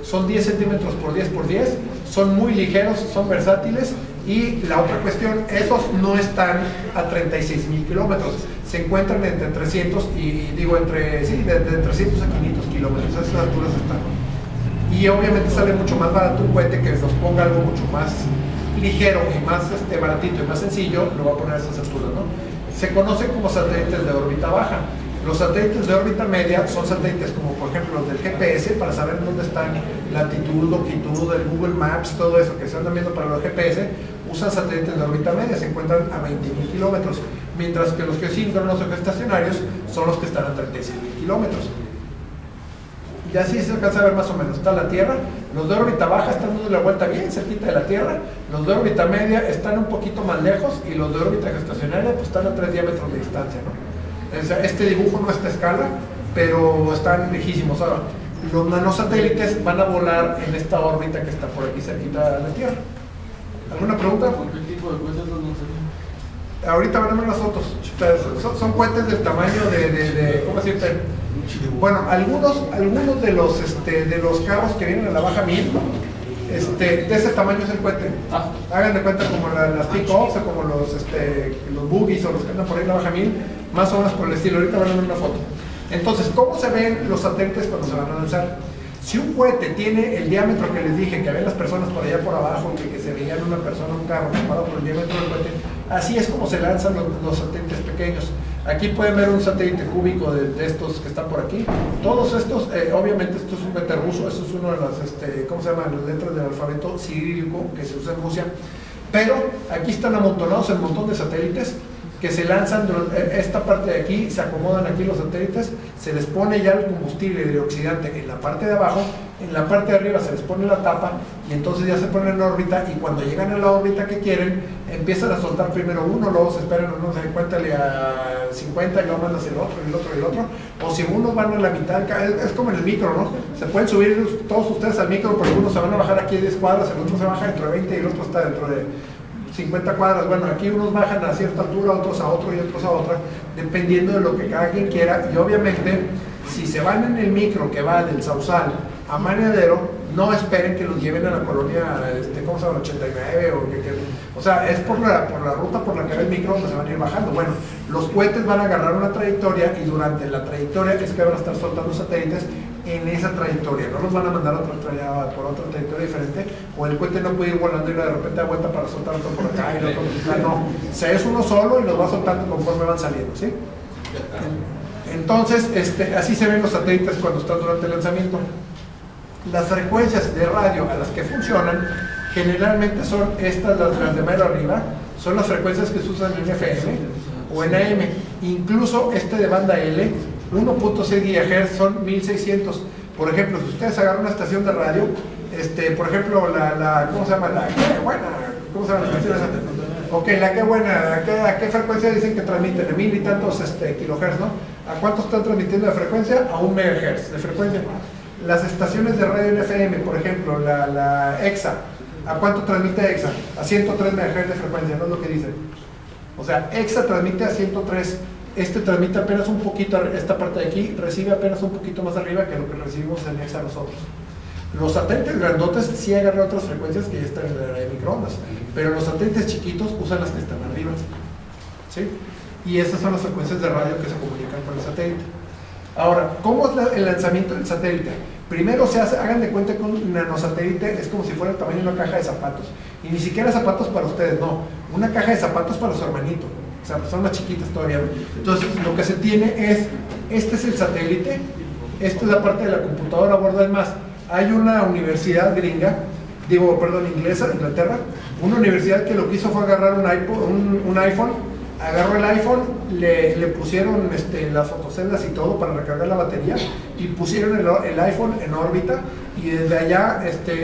son 10 centímetros por 10 por 10, son muy ligeros, son versátiles. Y la otra cuestión, esos no están a 36 mil kilómetros, se encuentran entre 300 y digo entre, sí, de 300 a 500 kilómetros, esas alturas están. Y obviamente sale mucho más barato un cohete que nos ponga algo mucho más ligero y más baratito y más sencillo, lo va a poner a esas alturas, ¿no? Se conocen como satélites de órbita baja. Los satélites de órbita media son satélites como por ejemplo los del GPS para saber dónde están, latitud, longitud, el Google Maps, todo eso que se andan viendo para los GPS, usan satélites de órbita media, se encuentran a 20 mil kilómetros, mientras que los geosíncronos o geoestacionarios son los que están a 36 mil kilómetros. y así se alcanza a ver más o menos. Está la Tierra, los de órbita baja están dando la vuelta bien cerquita de la Tierra, los de órbita media están un poquito más lejos y los de órbita geoestacionaria pues están a 3 diámetros de distancia, ¿no? O sea, este dibujo no está a escala, pero están lejísimos. Ahora, los nanosatélites van a volar en esta órbita que está por aquí cerquita de la Tierra. ¿Alguna pregunta? ¿Qué tipo de cohetes los lanzarían? Ahorita van a ver las fotos. Son cohetes del tamaño de ¿cómo decirte? Bueno, algunos de los carros que vienen a la baja 1000, de ese tamaño es el cohete. Hagan de cuenta como las pick-ups o como los buggies o los que andan por ahí en la baja 1000, más o menos por el estilo. Ahorita van a ver una foto. Entonces, ¿cómo se ven los satélites cuando se van a lanzar? Si un cohete tiene el diámetro que les dije, que había las personas por allá por abajo, que se veían una persona, un carro, comparado por el diámetro del cohete, así es como se lanzan los satélites pequeños. Aquí pueden ver un satélite cúbico de estos que están por aquí. Todos estos, obviamente esto es un cohete ruso, esto es uno de las, ¿cómo se llaman? Las letras del alfabeto cirílico que se usa en Rusia. Pero aquí están amontonados el montón de satélites que se lanzan. Esta parte de aquí, se acomodan aquí los satélites, se les pone ya el combustible hidrooxidante en la parte de abajo, en la parte de arriba se les pone la tapa y entonces ya se ponen en órbita, y cuando llegan a la órbita que quieren, empiezan a soltar primero uno, luego se esperan unos 50 a 50 y luego mandas el otro, y el otro, o si unos van a la mitad, es como en el micro, ¿no? Se pueden subir todos ustedes al micro, pero unos se van a bajar aquí a 10 cuadras, el otro se baja dentro de 20 y el otro está dentro de 50 cuadras. Bueno, aquí unos bajan a cierta altura, otros a otro y otros a otra, dependiendo de lo que cada quien quiera. Y obviamente, si se van en el micro que va del Sausal a Manadero, no esperen que los lleven a la colonia, ¿cómo se llama? 89 o que, o sea, es por la ruta por la que va el micro que se van a ir bajando. Bueno, los cohetes van a agarrar una trayectoria y durante la trayectoria es que van a estar soltando satélites en esa trayectoria, no los van a mandar por otra trayectoria diferente, o el cohete no puede ir volando y de repente da vuelta para soltar otro por acá y el otro por acá, no, o sea, es uno solo y los va soltando conforme van saliendo, ¿sí? Entonces, así se ven los satélites cuando están durante el lanzamiento. Las frecuencias de radio a las que funcionan generalmente son estas, las de mero arriba, son las frecuencias que se usan en FM o en AM, incluso de banda L, 1.6 GHz son 1600. Por ejemplo, si ustedes agarran una estación de radio, por ejemplo, ¿cómo se llama? La que buena, ¿cómo se llama la estación esa? Ok, la que buena, ¿a qué frecuencia dicen que transmiten? De 1000 y tantos kilohertz, ¿no? ¿A cuánto están transmitiendo la frecuencia? A 1 megahertz de frecuencia. Las estaciones de radio en FM, por ejemplo, la EXA, ¿a cuánto transmite EXA? A 103 MHz de frecuencia, no es lo que dicen. O sea, EXA transmite a 103, transmite apenas un poquito, esta parte de aquí recibe apenas un poquito más arriba que lo que recibimos en EXA nosotros. Los satélites grandotes sí agarran otras frecuencias que ya están en la área de microondas, pero los satélites chiquitos usan las que están arriba, ¿sí? Y esas son las frecuencias de radio que se comunican por el satélite. Ahora, ¿cómo es el lanzamiento del satélite? Primero se hace, hagan de cuenta que un nanosatélite es como si fuera el tamaño de una caja de zapatos. Y ni siquiera zapatos para ustedes, no. Una caja de zapatos para su hermanito. O sea, son más chiquitas todavía. Entonces, lo que se tiene es, es el satélite, esta es la parte de la computadora a bordo. Además, hay una universidad gringa, digo, perdón, inglesa, Inglaterra, una universidad que lo que hizo fue agarrar un iPhone. Agarró el iPhone, le pusieron las fotoceldas y todo para recargar la batería y pusieron el iPhone en órbita, y desde allá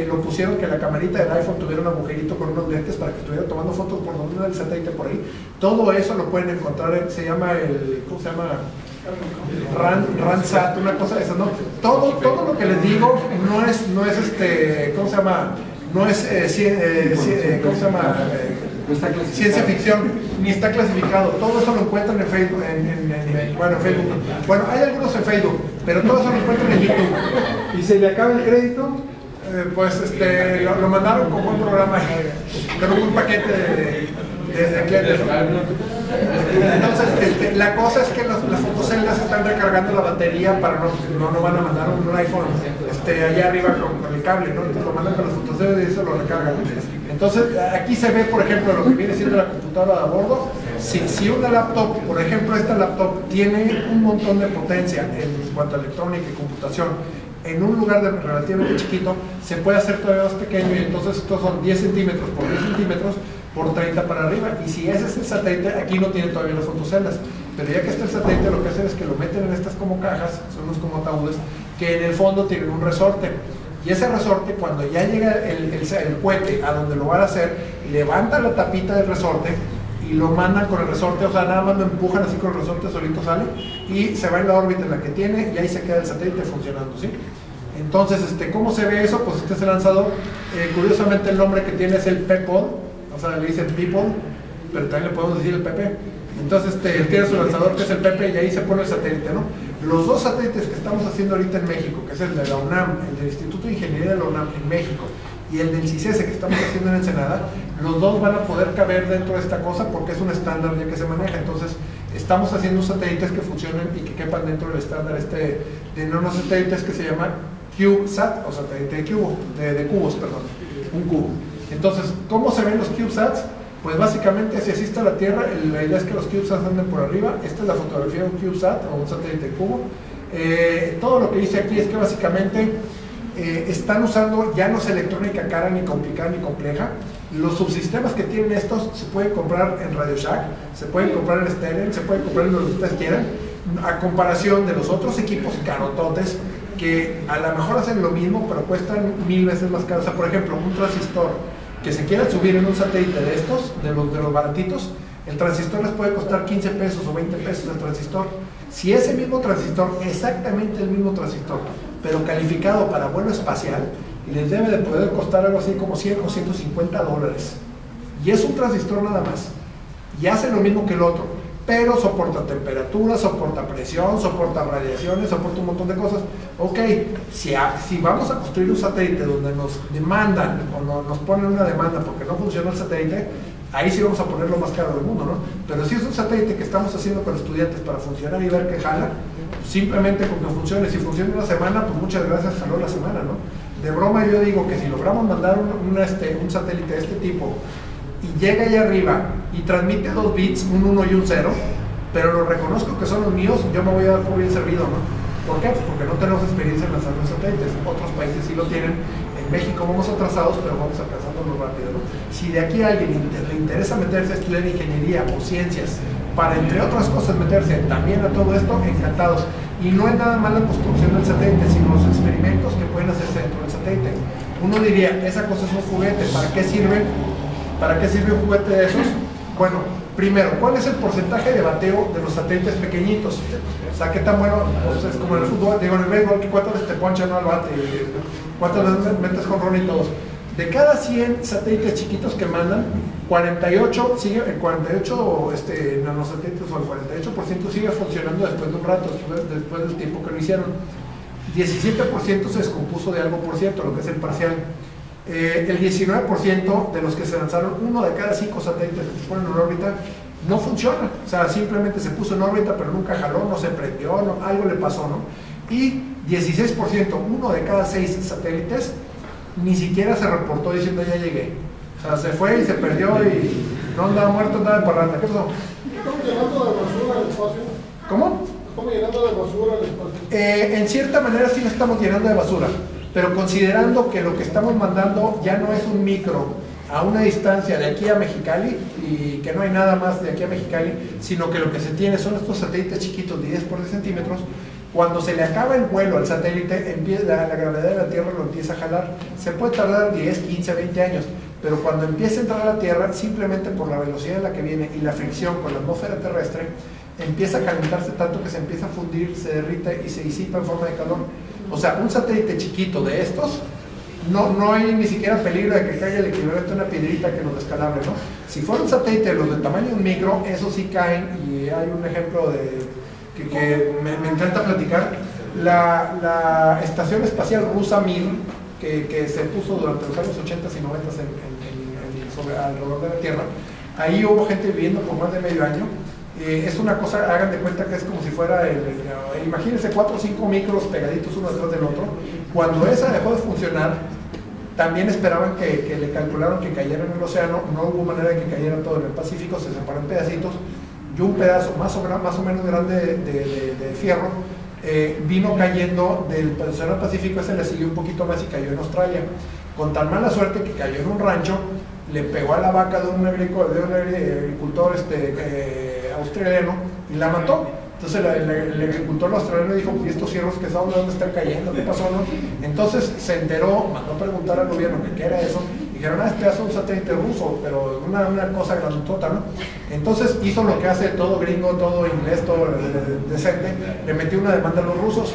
lo pusieron que la camarita del iPhone tuviera un agujerito con unos lentes para que estuviera tomando fotos por donde era el satélite por ahí. Todo eso lo pueden encontrar, se llama ¿cómo se llama? Ransat, una cosa de esas, ¿no? Todo lo que les digo no es ¿cómo se llama? No es ¿cómo se llama? Ciencia ficción, ni está clasificado. Todo eso lo encuentran en Facebook, en Facebook. Bueno, hay algunos en Facebook, pero todo eso lo encuentran en YouTube. ¿Y se le acaba el crédito? Pues lo mandaron como un programa, con un paquete de clientes. Entonces, la cosa es que las fotoceldas están recargando la batería para no van a mandar un iPhone allá arriba con el cable, ¿no? Entonces lo mandan con las fotoceldas y eso lo recargan. Entonces, aquí se ve, por ejemplo, lo que viene siendo la computadora de a bordo. Si una laptop, por ejemplo, esta laptop tiene un montón de potencia en cuanto a electrónica y computación, en un lugar relativamente chiquito, se puede hacer todavía más pequeño, y entonces estos son 10 centímetros por 10 centímetros por 30 para arriba, y si ese es el satélite, aquí no tiene todavía las fotoceldas, pero ya que está el satélite, lo que hacen es que lo meten en estas como cajas, son unos como ataúdes, que en el fondo tienen un resorte, y ese resorte, cuando ya llega el cohete a donde lo van a hacer, levanta la tapita del resorte y lo mandan con el resorte, o sea, nada más lo empujan así con el resorte, solito sale y se va en la órbita en la que tiene, y ahí se queda el satélite funcionando, ¿sí? Entonces, ¿cómo se ve eso? Pues este es el lanzador. Curiosamente el nombre que tiene es el P-Pod, o sea, le dicen P-Pod, pero también le podemos decir el PP. Entonces él tiene su lanzador que es el PP, y ahí se pone el satélite, ¿no? Los dos satélites que estamos haciendo ahorita en México, que es el de la UNAM, el del Instituto de Ingeniería de la UNAM en México, y el del CICESE que estamos haciendo en Ensenada, los dos van a poder caber dentro de esta cosa porque es un estándar ya que se maneja. Entonces estamos haciendo satélites que funcionen y que quepan dentro del estándar de nanosatélites que se llama CubeSat, o satélite de cubo, de cubos, perdón, un cubo. Entonces, ¿cómo se ven los CubeSats? Pues básicamente, si así está la Tierra, la idea es que los CubeSats anden por arriba. Esta es la fotografía de un CubeSat o un satélite de cubo. Todo lo que dice aquí es que básicamente están usando, ya no es electrónica cara, ni complicada, ni compleja. Los subsistemas que tienen estos se pueden comprar en Radio Shack, se pueden comprar en Steren, se pueden comprar en donde ustedes quieran, a comparación de los otros equipos carototes que a lo mejor hacen lo mismo pero cuestan 1000 veces más caro. O sea, por ejemplo, un transistor que se quiera subir en un satélite de estos, de los baratitos, el transistor les puede costar 15 pesos o 20 pesos el transistor. Si ese mismo transistor, exactamente el mismo transistor, pero calificado para vuelo espacial, les debe de poder costar algo así como 100 o 150 dólares. Y es un transistor nada más. Y hace lo mismo que el otro, pero soporta temperatura, soporta presión, soporta radiaciones, soporta un montón de cosas. Ok, si vamos a construir un satélite donde nos demandan o nos ponen una demanda porque no funciona el satélite, ahí sí vamos a poner lo más caro del mundo, ¿no? Pero si es un satélite que estamos haciendo con estudiantes para funcionar y ver que jala, simplemente con que funcione. Si funciona una semana, pues muchas gracias, jaló la semana, ¿no? De broma yo digo que si logramos mandar un satélite de este tipo y llega allá arriba y transmite 2 bits, un 1 y un 0, pero lo reconozco que son los míos, yo me voy a dar por bien servido, ¿no? ¿Por qué? Pues porque no tenemos experiencia en lanzar los satélites. Otros países sí lo tienen. En México vamos atrasados, pero vamos alcanzándonos rápido, ¿no? Si de aquí a alguien le interesa meterse a estudiar ingeniería o ciencias, para entre otras cosas meterse también a todo esto, encantados. Y no es nada más la construcción del satélite, sino los experimentos que pueden hacerse dentro del satélite. Uno diría, esa cosa es un juguete, ¿para qué sirve? ¿Para qué sirve un juguete de esos? Bueno, primero, ¿cuál es el porcentaje de bateo de los satélites pequeñitos? O sea, ¿qué tan bueno? O sea, es como en el fútbol, digo, en el béisbol, ¿cuántas veces te ponchan al bate? ¿Cuántas veces metes jonrón y todos? De cada 100 satélites chiquitos que mandan, 48 sigue, el 48 nanosatélites o el 48% sigue funcionando después de un rato, después del tiempo que lo hicieron. 17% se descompuso de algo por ciento, lo que es el parcial. El 19% de los que se lanzaron, 1 de cada 5 satélites que se ponen en órbita, no funciona. O sea, simplemente se puso en órbita pero nunca jaló, no se prendió, no, algo le pasó, ¿no? Y 16%, 1 de cada 6 satélites, ni siquiera se reportó diciendo ya llegué. O sea, se fue y se perdió y no andaba muerto, andaba en parranda. ¿Qué pasó? ¿Estamos llenando de basura al espacio? ¿Cómo? ¿Estamos llenando de basura al espacio? En cierta manera sí nos estamos llenando de basura, pero considerando que lo que estamos mandando ya no es un micro a una distancia de aquí a Mexicali y que no hay nada más de aquí a Mexicali, sino que lo que se tiene son estos satélites chiquitos de 10 por 10 centímetros. Cuando se le acaba el vuelo al satélite, la gravedad de la Tierra lo empieza a jalar. Se puede tardar 10, 15, 20 años, pero cuando empieza a entrar a la Tierra, simplemente por la velocidad en la que viene y la fricción con la atmósfera terrestre, empieza a calentarse tanto que se empieza a fundir, se derrite y se disipa en forma de calor. O sea, un satélite chiquito de estos, no hay ni siquiera peligro de que caiga el equivalente a una piedrita que nos descalabre, ¿no? Si fuera un satélite de los del tamaño de un micro, esos sí caen, y hay un ejemplo que me encanta platicar. La estación espacial rusa Mir, que se puso durante los años 80 y 90 alrededor de la Tierra, ahí hubo gente viviendo por más de medio año. Es una cosa, hagan de cuenta que es como si fuera, imagínense 4 o 5 micros pegaditos uno detrás del otro. Cuando esa dejó de funcionar, también esperaban que le calcularon que cayera en el océano. No hubo manera de que cayera todo en el Pacífico, se separó en pedacitos, y un pedazo más o menos grande de fierro vino cayendo del océano Pacífico. Ese le siguió un poquito más y cayó en Australia, con tan mala suerte que cayó en un rancho, le pegó a la vaca de un agricultor australiano y la mató. Entonces el agricultor australiano dijo, ¿y estos ciervos que son? ¿De dónde están cayendo? ¿Qué pasó? ¿No? Entonces se enteró, mandó a preguntar al gobierno qué era eso. Dijeron, ah, este es un satélite ruso, pero una cosa grandotota, ¿no? Entonces hizo lo que hace todo gringo, todo inglés, todo decente, le metió una demanda a los rusos.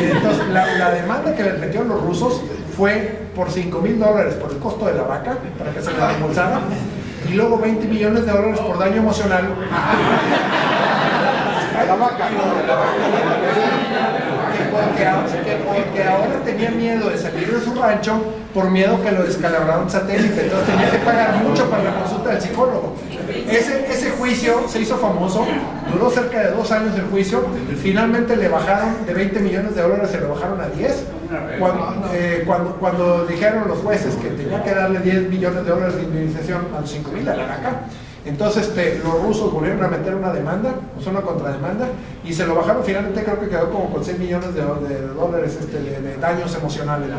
Entonces la demanda que les metió a los rusos fue por $5,000 por el costo de la vaca, para que se la reembolsara, y luego $20 millones por daño emocional. La vaca, porque ahora tenía miedo de salir de su rancho por miedo que lo descalabrara un satélite, entonces tenía que pagar mucho para la consulta del psicólogo. Ese juicio se hizo famoso, duró cerca de 2 años el juicio, finalmente le bajaron de $20 millones, se lo bajaron a 10, cuando dijeron los jueces que tenía que darle $10 millones de indemnización a los 5,000 a la vaca. Entonces los rusos volvieron a meter una demanda, una contrademanda, y se lo bajaron. Finalmente creo que quedó como con $6 millones de daños emocionales, ¿no?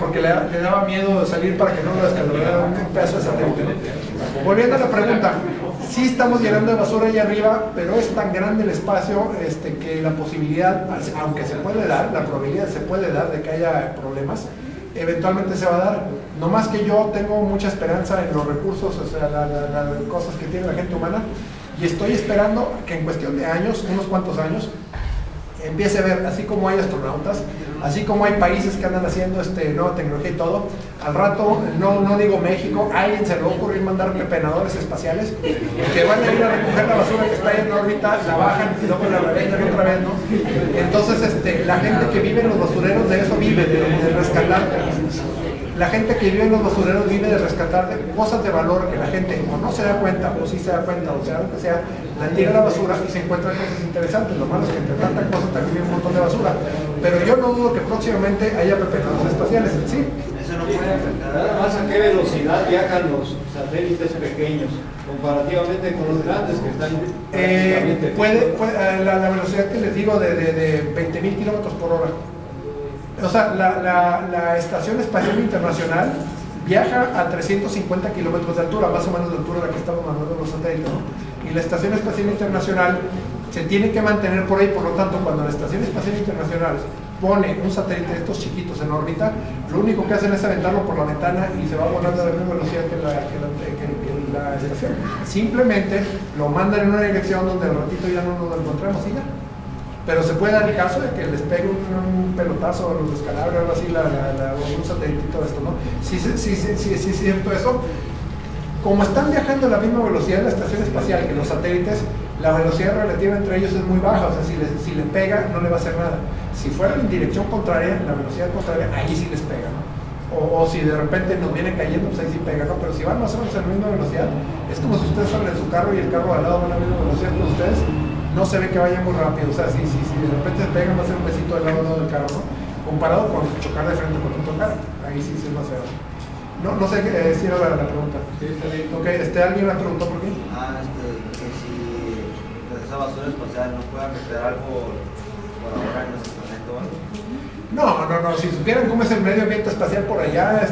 Porque le daba miedo salir para que no lo descalabraran un peso de satélite, ¿no? Volviendo a la pregunta, sí estamos llenando de basura allá arriba, pero es tan grande el espacio que la posibilidad, aunque se puede dar, la probabilidad se puede dar de que haya problemas, eventualmente se va a dar. No más que yo tengo mucha esperanza en los recursos, o sea, las cosas que tiene la gente humana, y estoy esperando que en cuestión de años, unos cuantos años, empiece a ver, así como hay astronautas, así como hay países que andan haciendo nueva tecnología y todo, al rato, no digo México, a alguien se le va a ocurrir mandar pepenadores espaciales que van a ir a recoger la basura que está ahí en órbita, la bajan y luego la reventan otra vez, ¿no? Entonces la gente que vive en los basureros de eso vive, de rescatar. La gente que vive en los basureros vive de rescatar cosas de valor que la gente o no se da cuenta, o sí se da cuenta, o sea, lo que sea, la tira a la basura y se encuentran cosas interesantes. Lo malo es que entre tantas cosas también hay un montón de basura. Pero yo no dudo que próximamente haya pepenadores espaciales, ¿sí? Eso no puede afectar. Nada más a qué velocidad viajan los satélites pequeños comparativamente con los grandes que están... la velocidad que les digo de 20,000 km/h. O sea, la Estación Espacial Internacional viaja a 350 kilómetros de altura, más o menos de altura a la que estamos mandando los satélites, ¿no? Y la Estación Espacial Internacional se tiene que mantener por ahí, por lo tanto, cuando la Estación Espacial Internacional pone un satélite de estos chiquitos en órbita, lo único que hacen es aventarlo por la ventana y se va volando a la misma velocidad que la estación. Simplemente lo mandan en una dirección donde al ratito ya no nos lo encontramos y ya. Pero se puede dar el caso de que les pegue un pelotazo, o los descalabre, o algo así, un satelitito de esto, ¿no? Sí, es cierto eso. Como están viajando a la misma velocidad en la estación espacial que los satélites, la velocidad relativa entre ellos es muy baja, o sea, si le pega, no le va a hacer nada. Si fuera en dirección contraria, la velocidad contraria, ahí sí les pega, ¿no? O si de repente nos viene cayendo, pues ahí sí pega, ¿no? Pero si van más o menos a la misma velocidad, es como si ustedes salen en su carro y el carro al lado va a la misma velocidad que ustedes, no se ve que vayan muy rápido, o sea, si de repente se pegan, va a ser un besito del lado del carro, ¿no? Comparado con chocar de frente con otro carro, ahí sí es más feo. No sé si era la pregunta. Sí, está bien. Ok, alguien me preguntó por qué. Que si esa basura espacial nos puede afectar algo por ahora en nuestro planeta o algo. No, si supieran cómo es el medio ambiente espacial por allá,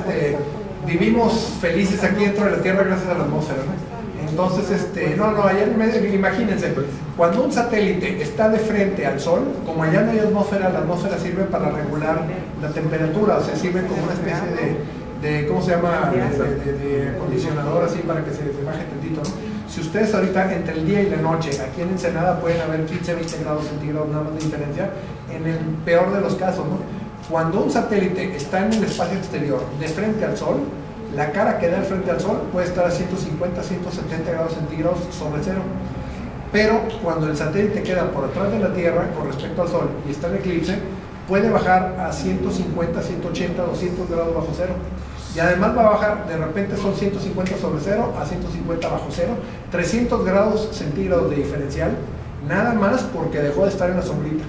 vivimos felices aquí dentro de la Tierra gracias a la atmósfera, ¿no? Entonces, allá en medio, imagínense, cuando un satélite está de frente al sol, como allá no hay atmósfera, la atmósfera sirve para regular la temperatura, o sea, sirve como una especie de ¿cómo se llama? De acondicionador, así para que se baje tantito, ¿no? Si ustedes ahorita, entre el día y la noche, aquí en Ensenada pueden haber 15, 20 grados centígrados nada más de diferencia, en el peor de los casos, ¿no? Cuando un satélite está en el espacio exterior, de frente al sol, la cara que da frente al sol puede estar a 150, 170 grados centígrados sobre cero. Pero cuando el satélite queda por atrás de la Tierra con respecto al sol y está en eclipse, puede bajar a 150, 180, 200 grados bajo cero. Y además va a bajar, de repente son 150 sobre cero a 150 bajo cero, 300 grados centígrados de diferencial, nada más porque dejó de estar en la sombrita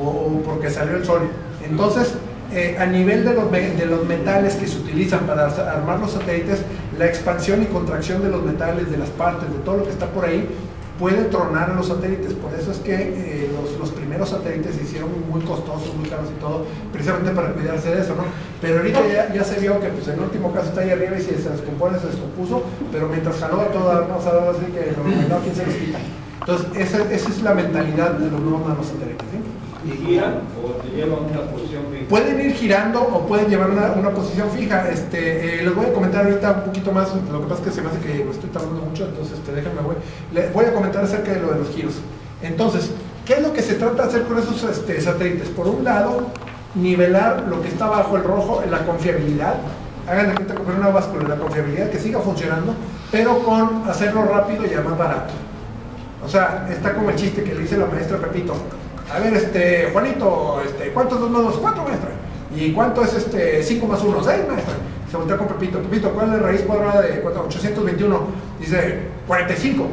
o porque salió el sol. Entonces, a nivel de los metales que se utilizan para armar los satélites, la expansión y contracción de los metales, de las partes, de todo lo que está por ahí, puede tronar a los satélites. Por eso es que los primeros satélites se hicieron muy costosos, muy caros y todo, precisamente para cuidarse de eso, ¿no? Pero ahorita ya se vio que, pues, en el último caso está ahí arriba y si se descompone, se descompuso, pero mientras jaló a toda, así que lo recomendado, ¿quién se los quita? Entonces, esa es la mentalidad de los nuevos nanosatélites, ¿sí? ¿Y giran o te llevan una posición fija? Pueden ir girando o pueden llevar una posición fija. Les voy a comentar ahorita un poquito más. Lo que pasa es que se me hace que me estoy tardando mucho, entonces déjenme, les voy a comentar acerca de lo de los giros. Entonces, ¿qué es lo que se trata de hacer con esos satélites? Por un lado, nivelar lo que está bajo el rojo en la confiabilidad. Hagan la cuenta con una báscula, la confiabilidad que siga funcionando, pero con hacerlo rápido y más barato. O sea, está como el chiste que le dice la maestra Pepito: a ver, Juanito, ¿cuántos 2 más 2? 4, maestra. ¿Y cuánto es 5 más 1? 6, maestra. Se voltea con Pepito: Pepito, ¿cuál es la raíz cuadrada de 821? Dice: 45.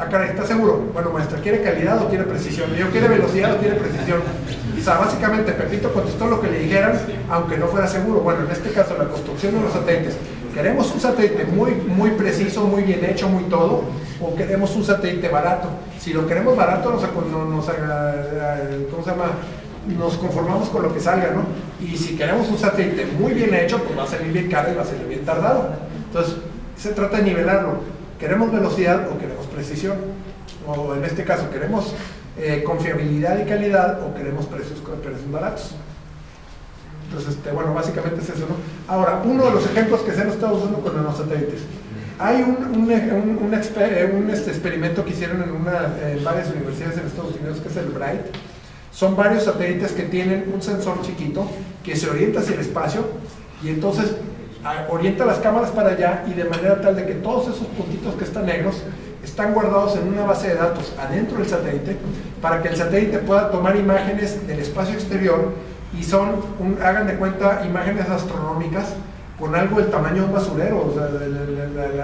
Ah, caray, ¿estás seguro? Bueno, maestra, ¿quiere calidad o quiere precisión? Y yo, ¿quiere velocidad o quiere precisión? Y, o sea, básicamente Pepito contestó lo que le dijeran, aunque no fuera seguro. Bueno, en este caso, la construcción de los satélites: ¿queremos un satélite muy preciso, muy bien hecho, muy todo? ¿O queremos un satélite barato? Si lo queremos barato, ¿cómo se llama? Nos conformamos con lo que salga, ¿no? Y si queremos un satélite muy bien hecho, pues va a salir bien caro y va a salir bien tardado. Entonces, se trata de nivelarlo. ¿Queremos velocidad o queremos precisión? O en este caso, ¿queremos confiabilidad y calidad o queremos precios baratos? Entonces, bueno, básicamente es eso, ¿no? Ahora, uno de los ejemplos que se han estado usando con nanosatélites. Hay experimento que hicieron en varias universidades en Estados Unidos, que es el Bright. Son varios satélites que tienen un sensor chiquito que se orienta hacia el espacio y entonces orienta las cámaras para allá, y de manera tal de que todos esos puntitos que están negros están guardados en una base de datos adentro del satélite, para que el satélite pueda tomar imágenes del espacio exterior, y son, hagan de cuenta, imágenes astronómicas con algo del tamaño de un basurero. O sea,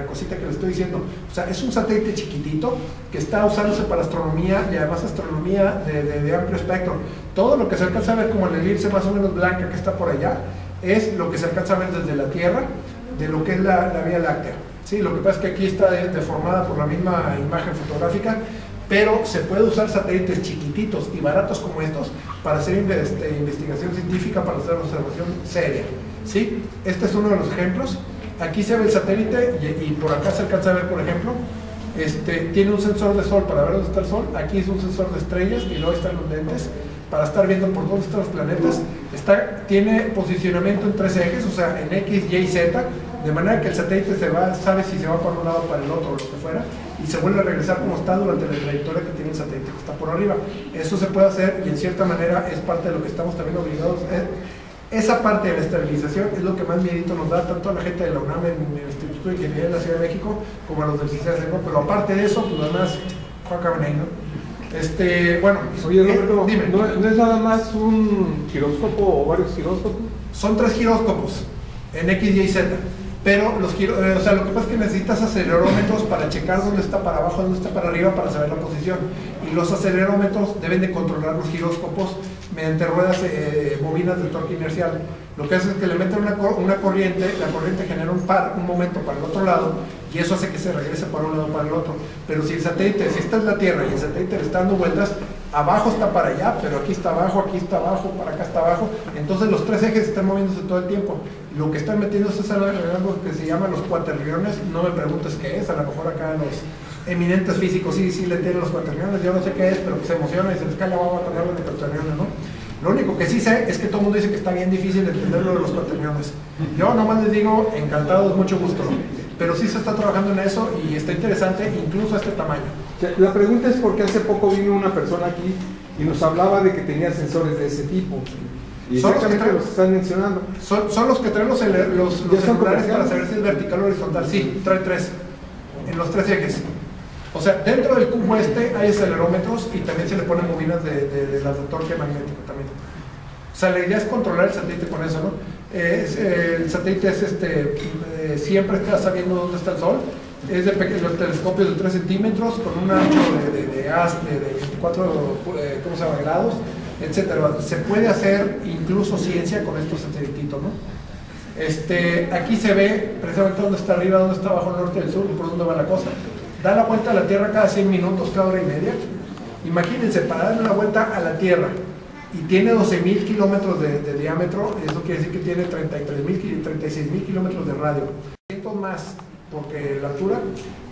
la cosita que les estoy diciendo, o sea, es un satélite chiquitito que está usándose para astronomía, y además astronomía de amplio espectro. Todo lo que se alcanza a ver, como la elipse más o menos blanca que está por allá, es lo que se alcanza a ver desde la Tierra, de lo que es la Vía Láctea. Sí, lo que pasa es que aquí está deformada por la misma imagen fotográfica, pero se puede usar satélites chiquititos y baratos como estos para hacer investigación científica, para hacer observación seria. ¿Sí? Este es uno de los ejemplos. Aquí se ve el satélite y por acá se alcanza a ver, por ejemplo, tiene un sensor de sol para ver dónde está el sol, aquí es un sensor de estrellas y luego están los lentes para estar viendo por dónde están los planetas. Tiene posicionamiento en 3 ejes, o sea, en X, Y y Z, de manera que el satélite sabe si se va para un lado o para el otro, o lo que fuera, y se vuelve a regresar como está durante la trayectoria que tiene el satélite que está por arriba. Eso se puede hacer, y en cierta manera es parte de lo que estamos también obligados a hacer. Esa parte de la estabilización es lo que más miedito nos da, tanto a la gente de la UNAM en el Instituto de Ingeniería de la Ciudad de México, como a los del CICESE, ¿no? Pero aparte de eso, pues además, Juan Cabanay, ¿no? Bueno, oye, Roberto, dime. ¿No es nada más un giróscopo o varios giróscopos? Son 3 giróscopos en X, Y y Z, pero o sea, lo que pasa es que necesitas acelerómetros para checar dónde está para abajo, dónde está para arriba, para saber la posición, y los acelerómetros deben de controlar los giróscopos mediante ruedas, bobinas de torque inercial. Lo que hace es que le meten una corriente, la corriente genera un momento para el otro lado, y eso hace que se regrese para un lado o para el otro. Pero si esta es la Tierra y el satélite le está dando vueltas, abajo está para allá, pero aquí está abajo, para acá está abajo, entonces los 3 ejes están moviéndose todo el tiempo. Lo que están metiendo es algo que se llama los cuaterniones. No me preguntes qué es, a lo mejor acá los eminentes físicos sí le tienen los cuaterniones, yo no sé qué es, pero que se emociona y se les cae la baba cuando hablan de cuaterniones, ¿no? Lo único que sí sé es que todo el mundo dice que está bien difícil de entenderlo de los cuaterniones. Yo nomás les digo, encantados, mucho gusto, pero sí se está trabajando en eso y está interesante, incluso a este tamaño. La pregunta es porque hace poco vino una persona aquí y nos hablaba de que tenía sensores de ese tipo. Y son exactamente los que están mencionando. Son los que traen los celulares para saber si es vertical o horizontal. Sí, trae 3, en los 3 ejes. O sea, dentro del cubo hay acelerómetros y también se le ponen bobinas de las de torque magnético también. O sea, la idea es controlar el satélite con eso, ¿no? El satélite es siempre está sabiendo dónde está el sol. Es de pequeños telescopios de 3 centímetros con un ancho de 24 grados, etc. Se puede hacer incluso ciencia con estos satelititos, ¿no? Aquí se ve precisamente dónde está arriba, dónde está abajo, norte, del sur, y por dónde va la cosa. Da la vuelta a la Tierra cada 100 minutos, cada hora y media. Imagínense, para darle una vuelta a la Tierra, y tiene 12.000 kilómetros de diámetro, eso quiere decir que tiene 36.000 kilómetros de radio. Esto más, porque la altura,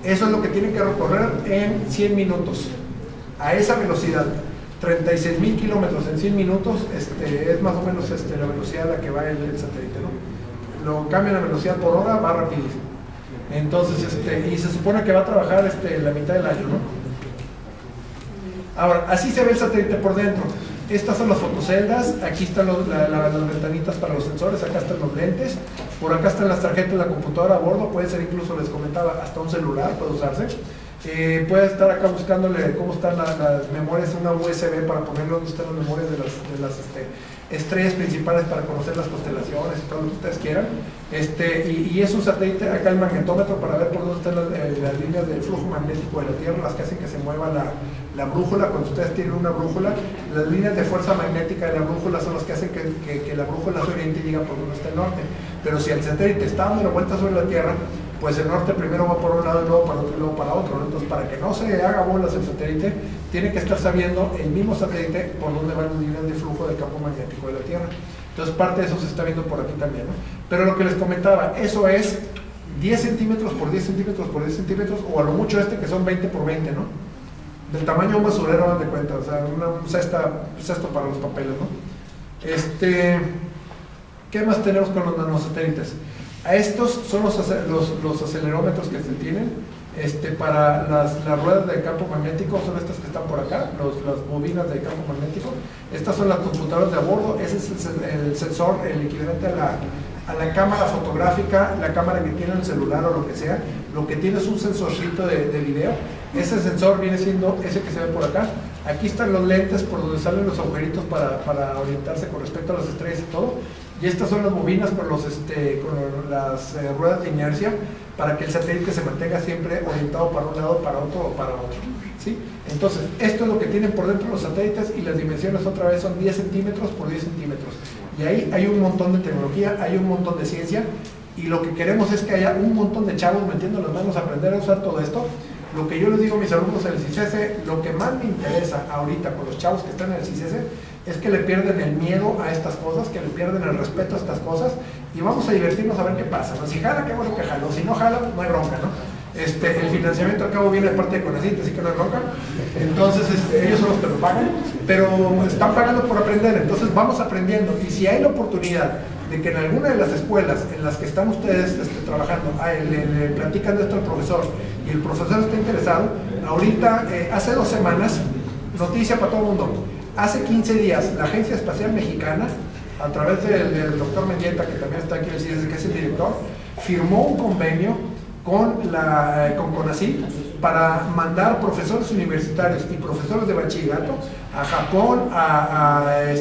eso es lo que tienen que recorrer en 100 minutos. a esa velocidad, 36.000 kilómetros en 100 minutos, es más o menos la velocidad a la que va el satélite, ¿no? Lo cambian la velocidad por hora, va rapidísimo. Entonces, y se supone que va a trabajar la mitad del año, ¿no? Ahora, así se ve el satélite por dentro. Estas son las fotoceldas, aquí están las ventanitas para los sensores, acá están los lentes, por acá están las tarjetas de la computadora a bordo, puede ser incluso, les comentaba, hasta un celular puede usarse. Puede estar acá buscándole cómo están las memorias, una USB para ponerle dónde están las memorias de las estrellas principales para conocer las constelaciones, todo lo que ustedes quieran. Y es un satélite, acá el magnetómetro para ver por dónde están las líneas del flujo magnético de la Tierra, las que hacen que se mueva la brújula. Cuando ustedes tienen una brújula, las líneas de fuerza magnética de la brújula son las que hacen que la brújula se oriente y diga por dónde está el norte. Pero si el satélite está dando la vuelta sobre la Tierra, pues el norte primero va por un lado y luego para otro y luego para otro, ¿no? Entonces, para que no se haga bolas el satélite, tiene que estar sabiendo el mismo satélite por dónde van las líneas de flujo del campo magnético de la Tierra. Entonces, parte de eso se está viendo por aquí también, ¿no? Pero lo que les comentaba, eso es 10 centímetros por 10 centímetros por 10 centímetros, o a lo mucho que son 20 por 20, ¿no? Del tamaño de un basurero, dan de cuenta, o sea, un cesto para los papeles, ¿no? ¿Qué más tenemos con los nanosatélites? A estos son los acelerómetros que se tienen para las ruedas de campo magnético, son estas que están por acá, las bobinas de campo magnético. Estas son las computadoras de a bordo, ese es el sensor, el equivalente a la cámara fotográfica, la cámara que tiene el celular o lo que sea. Lo que tiene es un sensorcito de video. Ese sensor viene siendo ese que se ve por acá. Aquí están los lentes por donde salen los agujeritos para orientarse con respecto a las estrellas y todo. Y estas son las bobinas con las ruedas de inercia para que el satélite se mantenga siempre orientado para un lado, para otro o para otro, ¿sí? Entonces, esto es lo que tienen por dentro los satélites, y las dimensiones otra vez son 10 centímetros por 10 centímetros. Y ahí hay un montón de tecnología, hay un montón de ciencia, y lo que queremos es que haya un montón de chavos metiendo las manos a aprender a usar todo esto. Lo que yo les digo a mis alumnos en el CICESE, lo que más me interesa ahorita con los chavos que están en el CICESE, es que le pierden el miedo a estas cosas, que le pierden el respeto a estas cosas, y vamos a divertirnos a ver qué pasa, ¿no? Si jala, qué bueno que jala, si no jala, no hay bronca, ¿no? El financiamiento al cabo viene de parte de Conacyt, así que no hay bronca. Entonces ellos son los que lo pagan, pero están pagando por aprender, entonces vamos aprendiendo. Y si hay la oportunidad de que en alguna de las escuelas en las que están ustedes trabajando, le platican de esto al profesor y el profesor está interesado, ahorita, hace 2 semanas, noticia para todo el mundo, hace 15 días la Agencia Espacial Mexicana, a través del doctor Mendieta, que también está aquí, que es el director, firmó un convenio con Conacyt para mandar profesores universitarios y profesores de bachillerato a Japón, a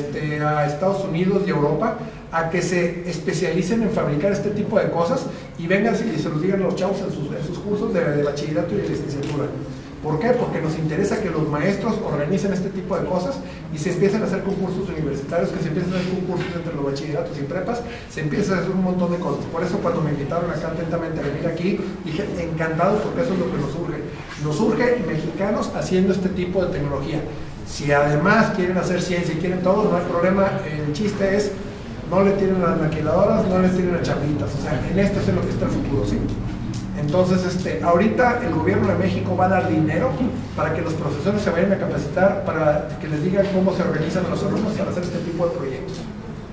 Estados Unidos y Europa, a que se especialicen en fabricar este tipo de cosas, y vengan y se los digan los chavos en sus cursos de bachillerato y de licenciatura. ¿Por qué? Porque nos interesa que los maestros organicen este tipo de cosas y se empiecen a hacer concursos universitarios, que se empiecen a hacer concursos entre los bachilleratos y prepas, se empieza a hacer un montón de cosas. Por eso, cuando me invitaron acá atentamente a venir aquí, dije encantado, porque eso es lo que nos surge. Nos surge mexicanos haciendo este tipo de tecnología. Si además quieren hacer ciencia y quieren todo, no hay problema. El chiste es, no le tienen las maquiladoras, no les tienen las charlitas. O sea, en esto es en lo que está el futuro, ¿sí? Entonces, ahorita el gobierno de México va a dar dinero para que los profesores se vayan a capacitar, para que les digan cómo se organizan a los alumnos para hacer este tipo de proyectos,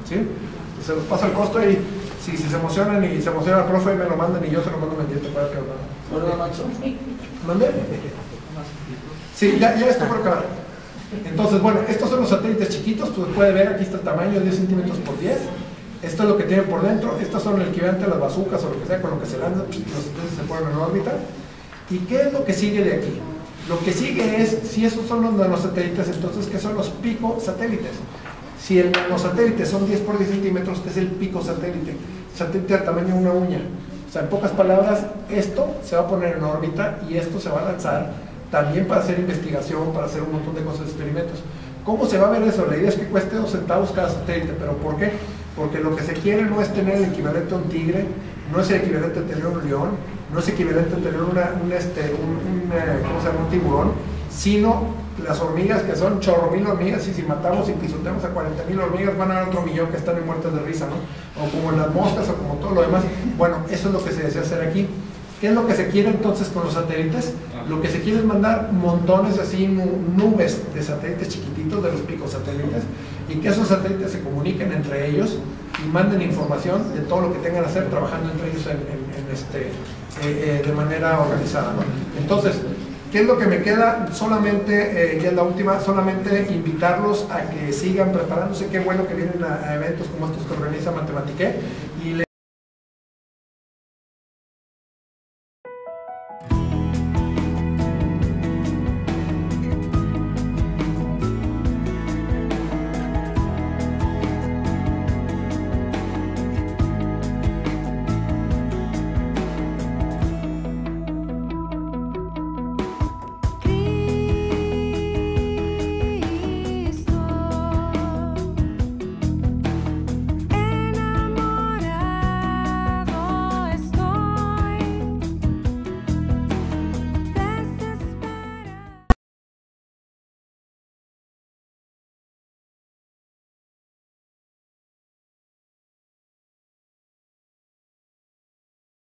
¿sí? Se los pasa el costo, y si se emocionan y se emociona el profe, me lo mandan y yo se lo mando a Mendieta para que lo manden. ¿Mandé? Sí, ya está por acabar. Entonces, bueno, estos son los satélites chiquitos, pues puede ver, aquí está el tamaño, 10 centímetros por 10. Esto es lo que tienen por dentro. Estas son el equivalente a las bazucas o lo que sea, con lo que se lanzan, los satélites se ponen en órbita. ¿Y qué es lo que sigue de aquí? Lo que sigue es, si esos son los nanosatélites, entonces, ¿qué son los picosatélites? Si el nanosatélite son 10 por 10 centímetros, ¿qué es el picosatélite? Satélite del tamaño de una uña. O sea, en pocas palabras, esto se va a poner en órbita y esto se va a lanzar también para hacer investigación, para hacer un montón de cosas, experimentos. ¿Cómo se va a ver eso? La idea es que cueste 2 centavos cada satélite, pero ¿por qué? Porque lo que se quiere no es tener el equivalente a un tigre, no es el equivalente a tener un león, no es el equivalente a tener un tiburón, sino las hormigas, que son chorro mil hormigas, y si matamos y pisoteamos a 40.000 hormigas, van a haber otro millón que están en muertes de risa, ¿no? O como las moscas o como todo lo demás. Bueno, eso es lo que se desea hacer aquí. ¿Qué es lo que se quiere entonces con los satélites? Lo que se quiere es mandar montones así, nubes de satélites chiquititos, de los picosatélites, y que esos satélites se comuniquen entre ellos y manden información de todo lo que tengan que hacer trabajando entre ellos de manera organizada, ¿no? Entonces, ¿qué es lo que me queda? Solamente, ya es la última, solamente invitarlos a que sigan preparándose. Qué bueno que vienen a eventos como estos que organiza Matematike.